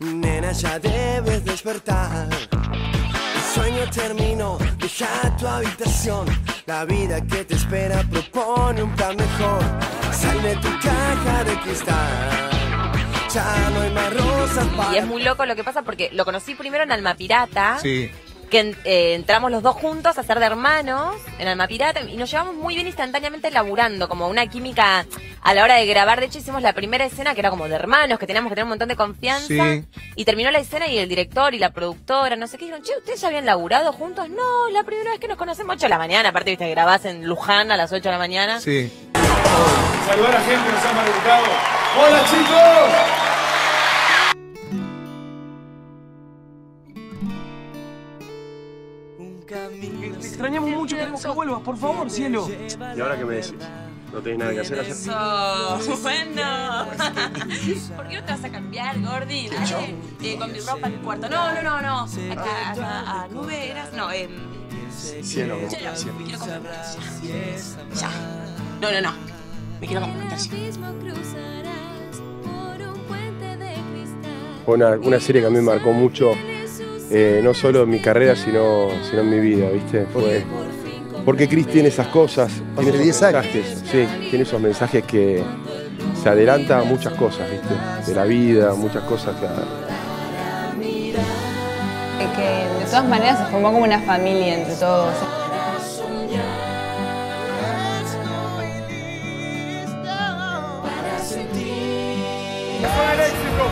Nena, ya debes despertar. El sueño terminó, deja tu habitación. La vida que te espera propone un plan mejor. Sal de tu caja de cristal. ya no hay más rosas para... Y es muy loco lo que pasa porque lo conocí primero en Alma Pirata. Sí. Que eh, entramos los dos juntos a ser de hermanos en Alma Pirata y nos llevamos muy bien instantáneamente laburando, como una química a la hora de grabar. De hecho, hicimos la primera escena que era como de hermanos, que teníamos que tener un montón de confianza. Sí. Y terminó la escena y el director y la productora, no sé qué, dijeron, che, ¿ustedes ya habían laburado juntos? No, la primera vez que nos conocemos, ocho de la mañana. Aparte, viste, grabás en Luján a las ocho de la mañana. Sí. Saludar a gente que nos ha malgustado. ¡Hola, chicos! Te extrañamos mucho, queremos que vuelvas, por favor, cielo. ¿Y ahora qué me decís? ¿No tenés nada que hacer ayer? Eso, bueno. ¿Por qué no te vas a cambiar, Gordi? Dale, eh, con mi ropa en el cuarto. No, no, no, no. Acá, acá a nube eras. No, eh. Cielo, cielo, cielo. Me quiero comprometer. Ya. ya. No, no, no. Me quiero comprometer. Fue una, una serie que a mí me marcó mucho. Eh, no solo en mi carrera, sino, sino en mi vida, ¿viste? Fue, porque Cris tiene esas cosas, tiene esos mensajes, sí, tiene esos mensajes que se adelanta a muchas cosas, ¿viste? De la vida, muchas cosas. Que, que de todas maneras se formó como una familia entre todos.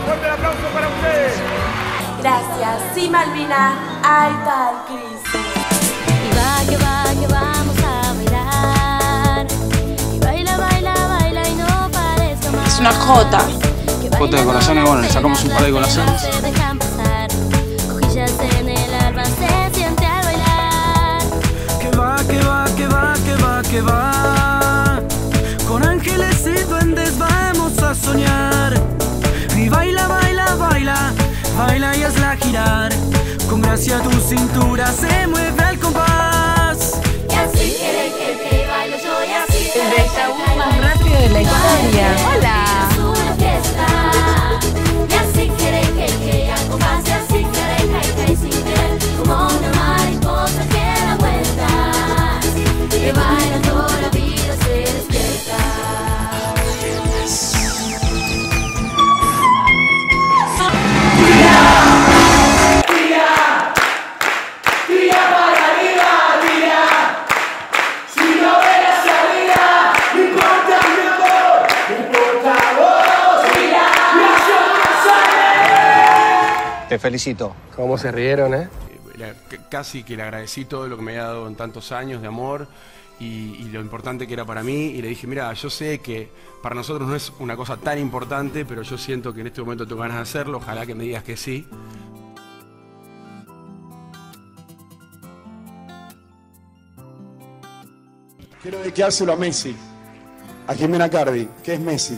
¡Fuerte el aplauso para ustedes! Gracias, sí, Malvina, hay tal crisis. Y va, que va, que vamos a bailar. Y baila, baila, baila y no parezca más. Es una jota. Jota de corazones, bueno, le sacamos un par de corazones. Se dejan pasar, cojillas en el alba, se siente al bailar. Que va, que va, que va, que va, que va. Con ángeles y duendes vamos a soñar. Y baila, baila, baila. Baila y hazla girar, con gracia tu cintura se mueve al compás. Y así quieres que te baile yo y así te baile. El desayuno más rápido de la historia. Hola. Y así quieres que te acompañe, así quieres que te sientes como una mariposa que da vuelta. Que baila toda la vida se despierta. Te felicito. ¿Cómo se rieron, eh? Casi que le agradecí todo lo que me había dado en tantos años de amor y, y lo importante que era para mí. Y le dije, mira, yo sé que para nosotros no es una cosa tan importante, pero yo siento que en este momento tengo ganas de hacerlo. Ojalá que me digas que sí. Quiero dediqueárselo a Messi, a Gime Accardi, que es Messi.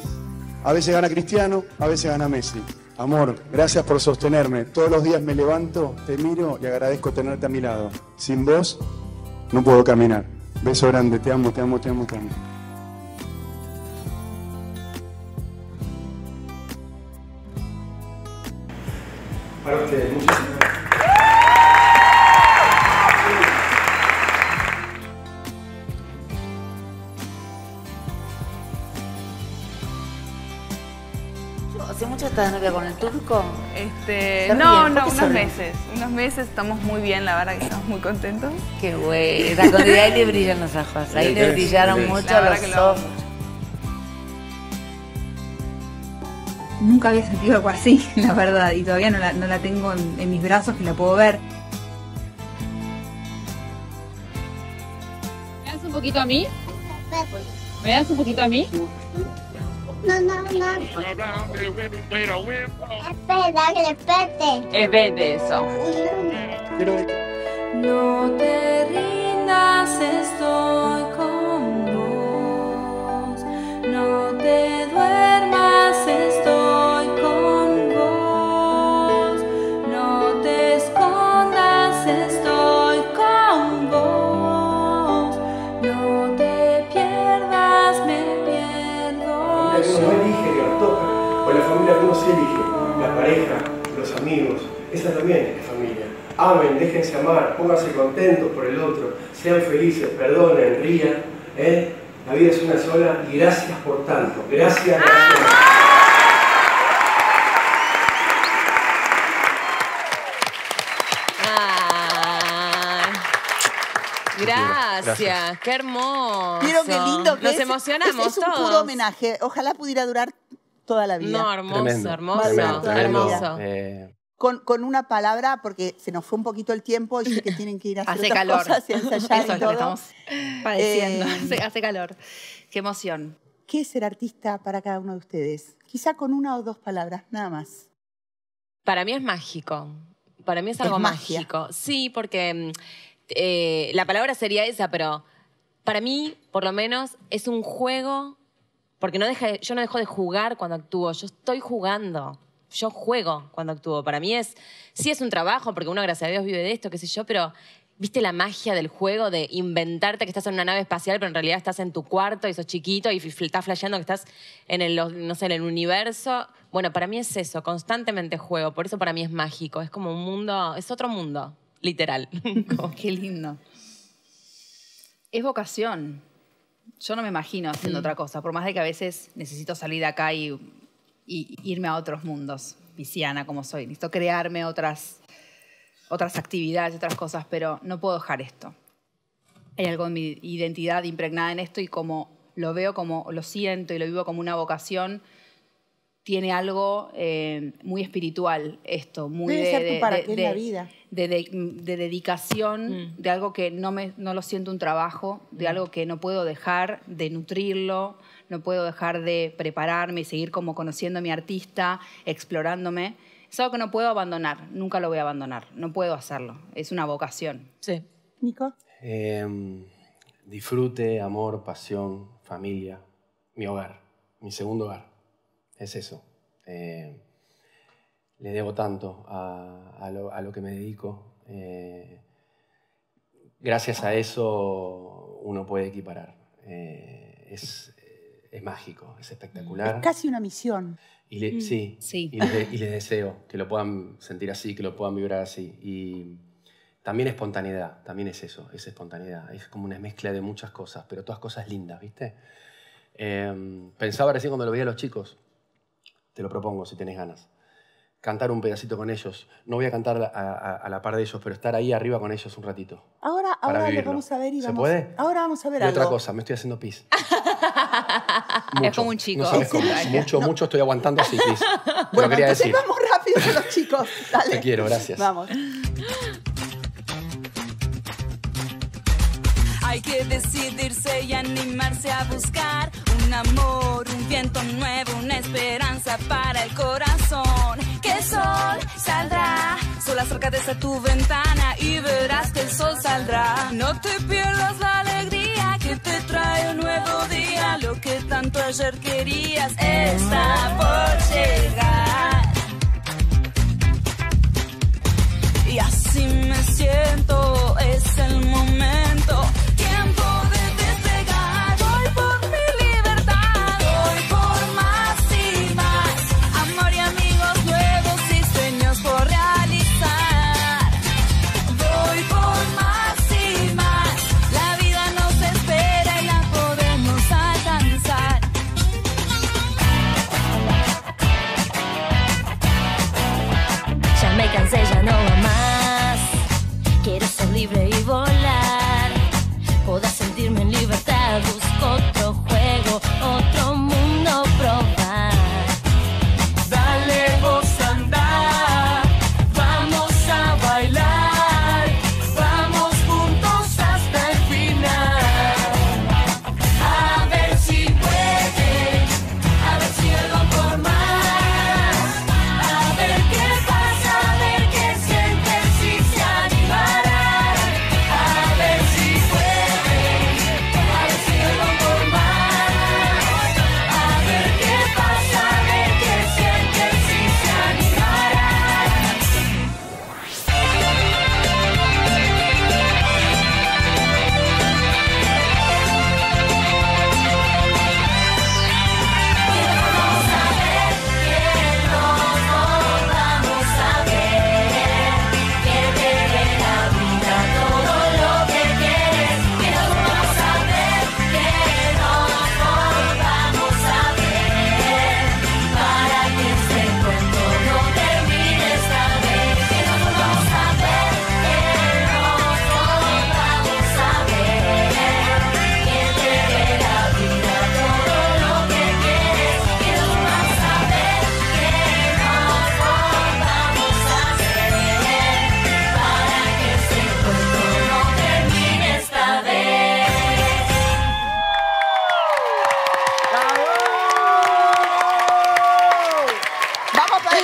A veces gana Cristiano, a veces gana Messi. Amor, gracias por sostenerme. Todos los días me levanto, te miro y agradezco tenerte a mi lado. Sin vos, no puedo caminar. Beso grande, te amo, te amo, te amo, te amo. Para ustedes, muchas gracias. ¿Estás de novia con el turco? Este, no, no, unos ríen? meses. Unos meses, estamos muy bien, la verdad que estamos muy contentos. Qué güey. La cantidad ahí le brillan los ojos. Ahí le brillaron mucho los ojos. Lo... Nunca había sentido algo así, la verdad. Y todavía no la, no la tengo en, en mis brazos que la puedo ver. ¿Me das un poquito a mí? ¿Me das un poquito a mí? No, no, no. Espera, que le pete. Es verde eso. No te rindas, estoy con vos. No te duermas, estoy con vos. No te escondas, estoy con vos. No te pierdas, me pierdo. No elige, la toca. O la familia, ¿cómo se elige? La pareja, los amigos. Esa también es la familia. Amen, déjense amar, pónganse contentos por el otro, sean felices, perdonen, rían. ¿eh? La vida es una sola y gracias por tanto. Gracias, gracias. Gracias, Gracias. Qué hermoso. Pero qué lindo que Nos es, emocionamos es, es todos. Es un puro homenaje. Ojalá pudiera durar toda la vida. No, hermoso, tremendo, hermoso. Tremendo, tremendo. hermoso. Eh... Con, con una palabra, porque se nos fue un poquito el tiempo y sé que tienen que ir a hacer hace otras calor. cosas y ensayar Eso y todo. Es lo que estamos padeciendo. Eh... Hace, hace calor. Qué emoción. ¿Qué es ser artista para cada uno de ustedes? Quizá con una o dos palabras, nada más. Para mí es mágico. Para mí es algo es mágico. Sí, porque eh, la palabra sería esa, pero para mí, por lo menos, es un juego, porque no deja, yo no dejo de jugar cuando actúo, yo estoy jugando, yo juego cuando actúo. Para mí es, sí es un trabajo, porque uno, gracias a Dios, vive de esto, qué sé yo, pero ¿viste la magia del juego de inventarte que estás en una nave espacial, pero en realidad estás en tu cuarto y sos chiquito y estás flasheando que estás en el, no sé, en el universo? Bueno, para mí es eso, constantemente juego. Por eso para mí es mágico. Es como un mundo, es otro mundo, literal. Qué lindo. Es vocación. Yo no me imagino haciendo mm. otra cosa, por más de que a veces necesito salir de acá y, y irme a otros mundos, pisciana como soy. Necesito crearme otras... otras actividades, otras cosas, pero no puedo dejar esto. Hay algo en mi identidad impregnada en esto y como lo veo, como lo siento y lo vivo como una vocación, tiene algo eh, muy espiritual esto, muy Debe de, ser tu de, para de, de, la vida. De, de, de dedicación, mm. de algo que no, me, no lo siento un trabajo, de mm. algo que no puedo dejar de nutrirlo, no puedo dejar de prepararme y seguir como conociendo a mi artista, explorándome. Es algo que no puedo abandonar, nunca lo voy a abandonar, no puedo hacerlo, es una vocación. Sí. ¿Nico? Eh, disfrute, amor, pasión, familia, mi hogar, mi segundo hogar, es eso. Eh, le debo tanto a, a, lo, a lo que me dedico. Eh, gracias a eso uno puede equiparar, eh, es, es mágico, es espectacular. Es casi una misión. Y le, sí, sí. Y, les, y les deseo que lo puedan sentir así, que lo puedan vibrar así. Y también espontaneidad, también es eso, es espontaneidad. Es como una mezcla de muchas cosas, pero todas cosas lindas, ¿viste? Eh, pensaba recién cuando lo veía a los chicos, te lo propongo si tenés ganas, cantar un pedacito con ellos. No voy a cantar a, a, a la par de ellos, pero estar ahí arriba con ellos un ratito. Ahora, ahora lo vamos a ver y vamos. ¿Se puede? Ahora vamos a ver y algo. Otra cosa, me estoy haciendo pis. Mucho. Es como un chico. No sabes cómo. Mucho, no. mucho estoy aguantando así, Cris. Bueno, quería entonces decir. Vamos rápido con los chicos. Dale. Te quiero, gracias. Vamos. Hay que decidirse y animarse a buscar un amor, un viento nuevo, una esperanza para el corazón. Que el sol saldrá, solo acércate a tu ventana y verás que el sol saldrá. No te pierdas la alegría que te trae un nuevo día. Lo que tanto ayer querías está por llegar. Y así me siento, es el momento. Ya no va más, quiero ser libre y volar.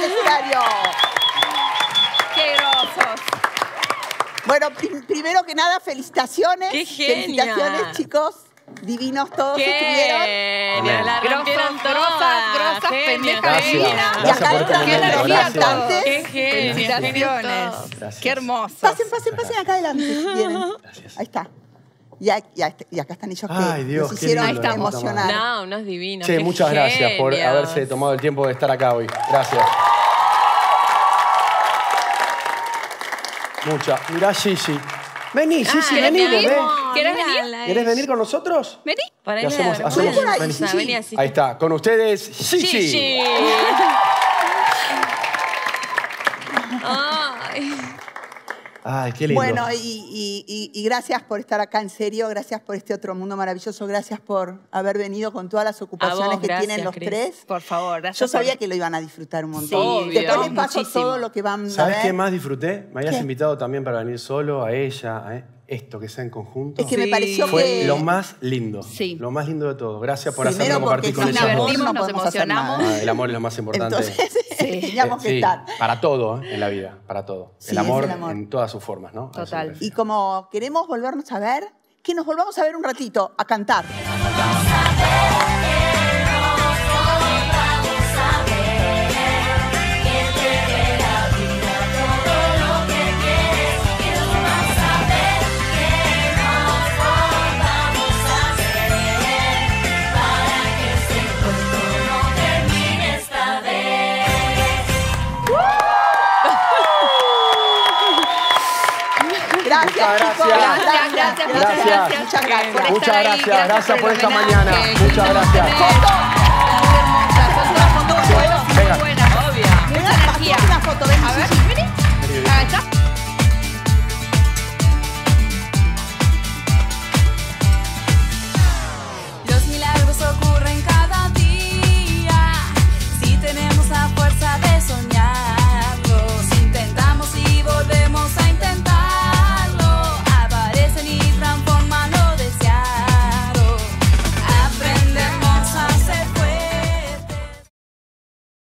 escenario. ¡Qué grosos! Bueno, prim primero que nada, felicitaciones. ¡Qué genia! Felicitaciones, chicos. Divinos todos. ¡Qué genia! La rompieron todas. Grosas, pendejas divinas. Y acá entran los cantantes. ¡Qué genia! Felicitaciones. Gracias. ¡Qué hermosos! Pasen, pasen, pasen acá adelante. Vienen. Ahí está. Y, a, y, a, y acá están ellos. Ay, que Dios, nos hicieron lindo, emocionar. No, no es divino. Che, muchas genios. gracias por haberse tomado el tiempo de estar acá hoy. Gracias. Muchas. Mirá, Gigi. Vení, Gigi, ah, vení. ¿Querés venir? ¿Querés venir? ¿Querés venir con nosotros? Vení. Para hacemos, hacemos, vení, Gigi. Vení así. Ahí está, con ustedes, Gigi. Gigi. Ay, qué lindo. Bueno, y, y, y gracias por estar acá, en serio. Gracias por este otro mundo maravilloso. Gracias por haber venido con todas las ocupaciones vos, que gracias, tienen los Cris. tres. Por favor, gracias. Yo sabía por... que lo iban a disfrutar un montón. Sí, después les paso muchísimo. todo lo que van a ver. ¿Sabés qué más disfruté? Me habías ¿Qué? invitado también para venir solo, a ella, ¿eh? Esto que sea en conjunto. Es que sí. me pareció Fue que... lo más lindo. Sí. Lo más lindo de todo. Gracias por hacerme compartir con ellos. Nos divertimos, nos emocionamos. Ah, el amor es lo más importante. Entonces, sí. teníamos que sí. estar. Para todo, ¿eh? En la vida. Para todo. Sí, el, amor, el amor en todas sus formas, ¿no? Total. Y como queremos volvernos a ver, que nos volvamos a ver un ratito, a cantar. Gracias. Gracias, gracias, gracias, muchas gracias. Muchas gracias, gracias por esta mañana. Muchas gracias.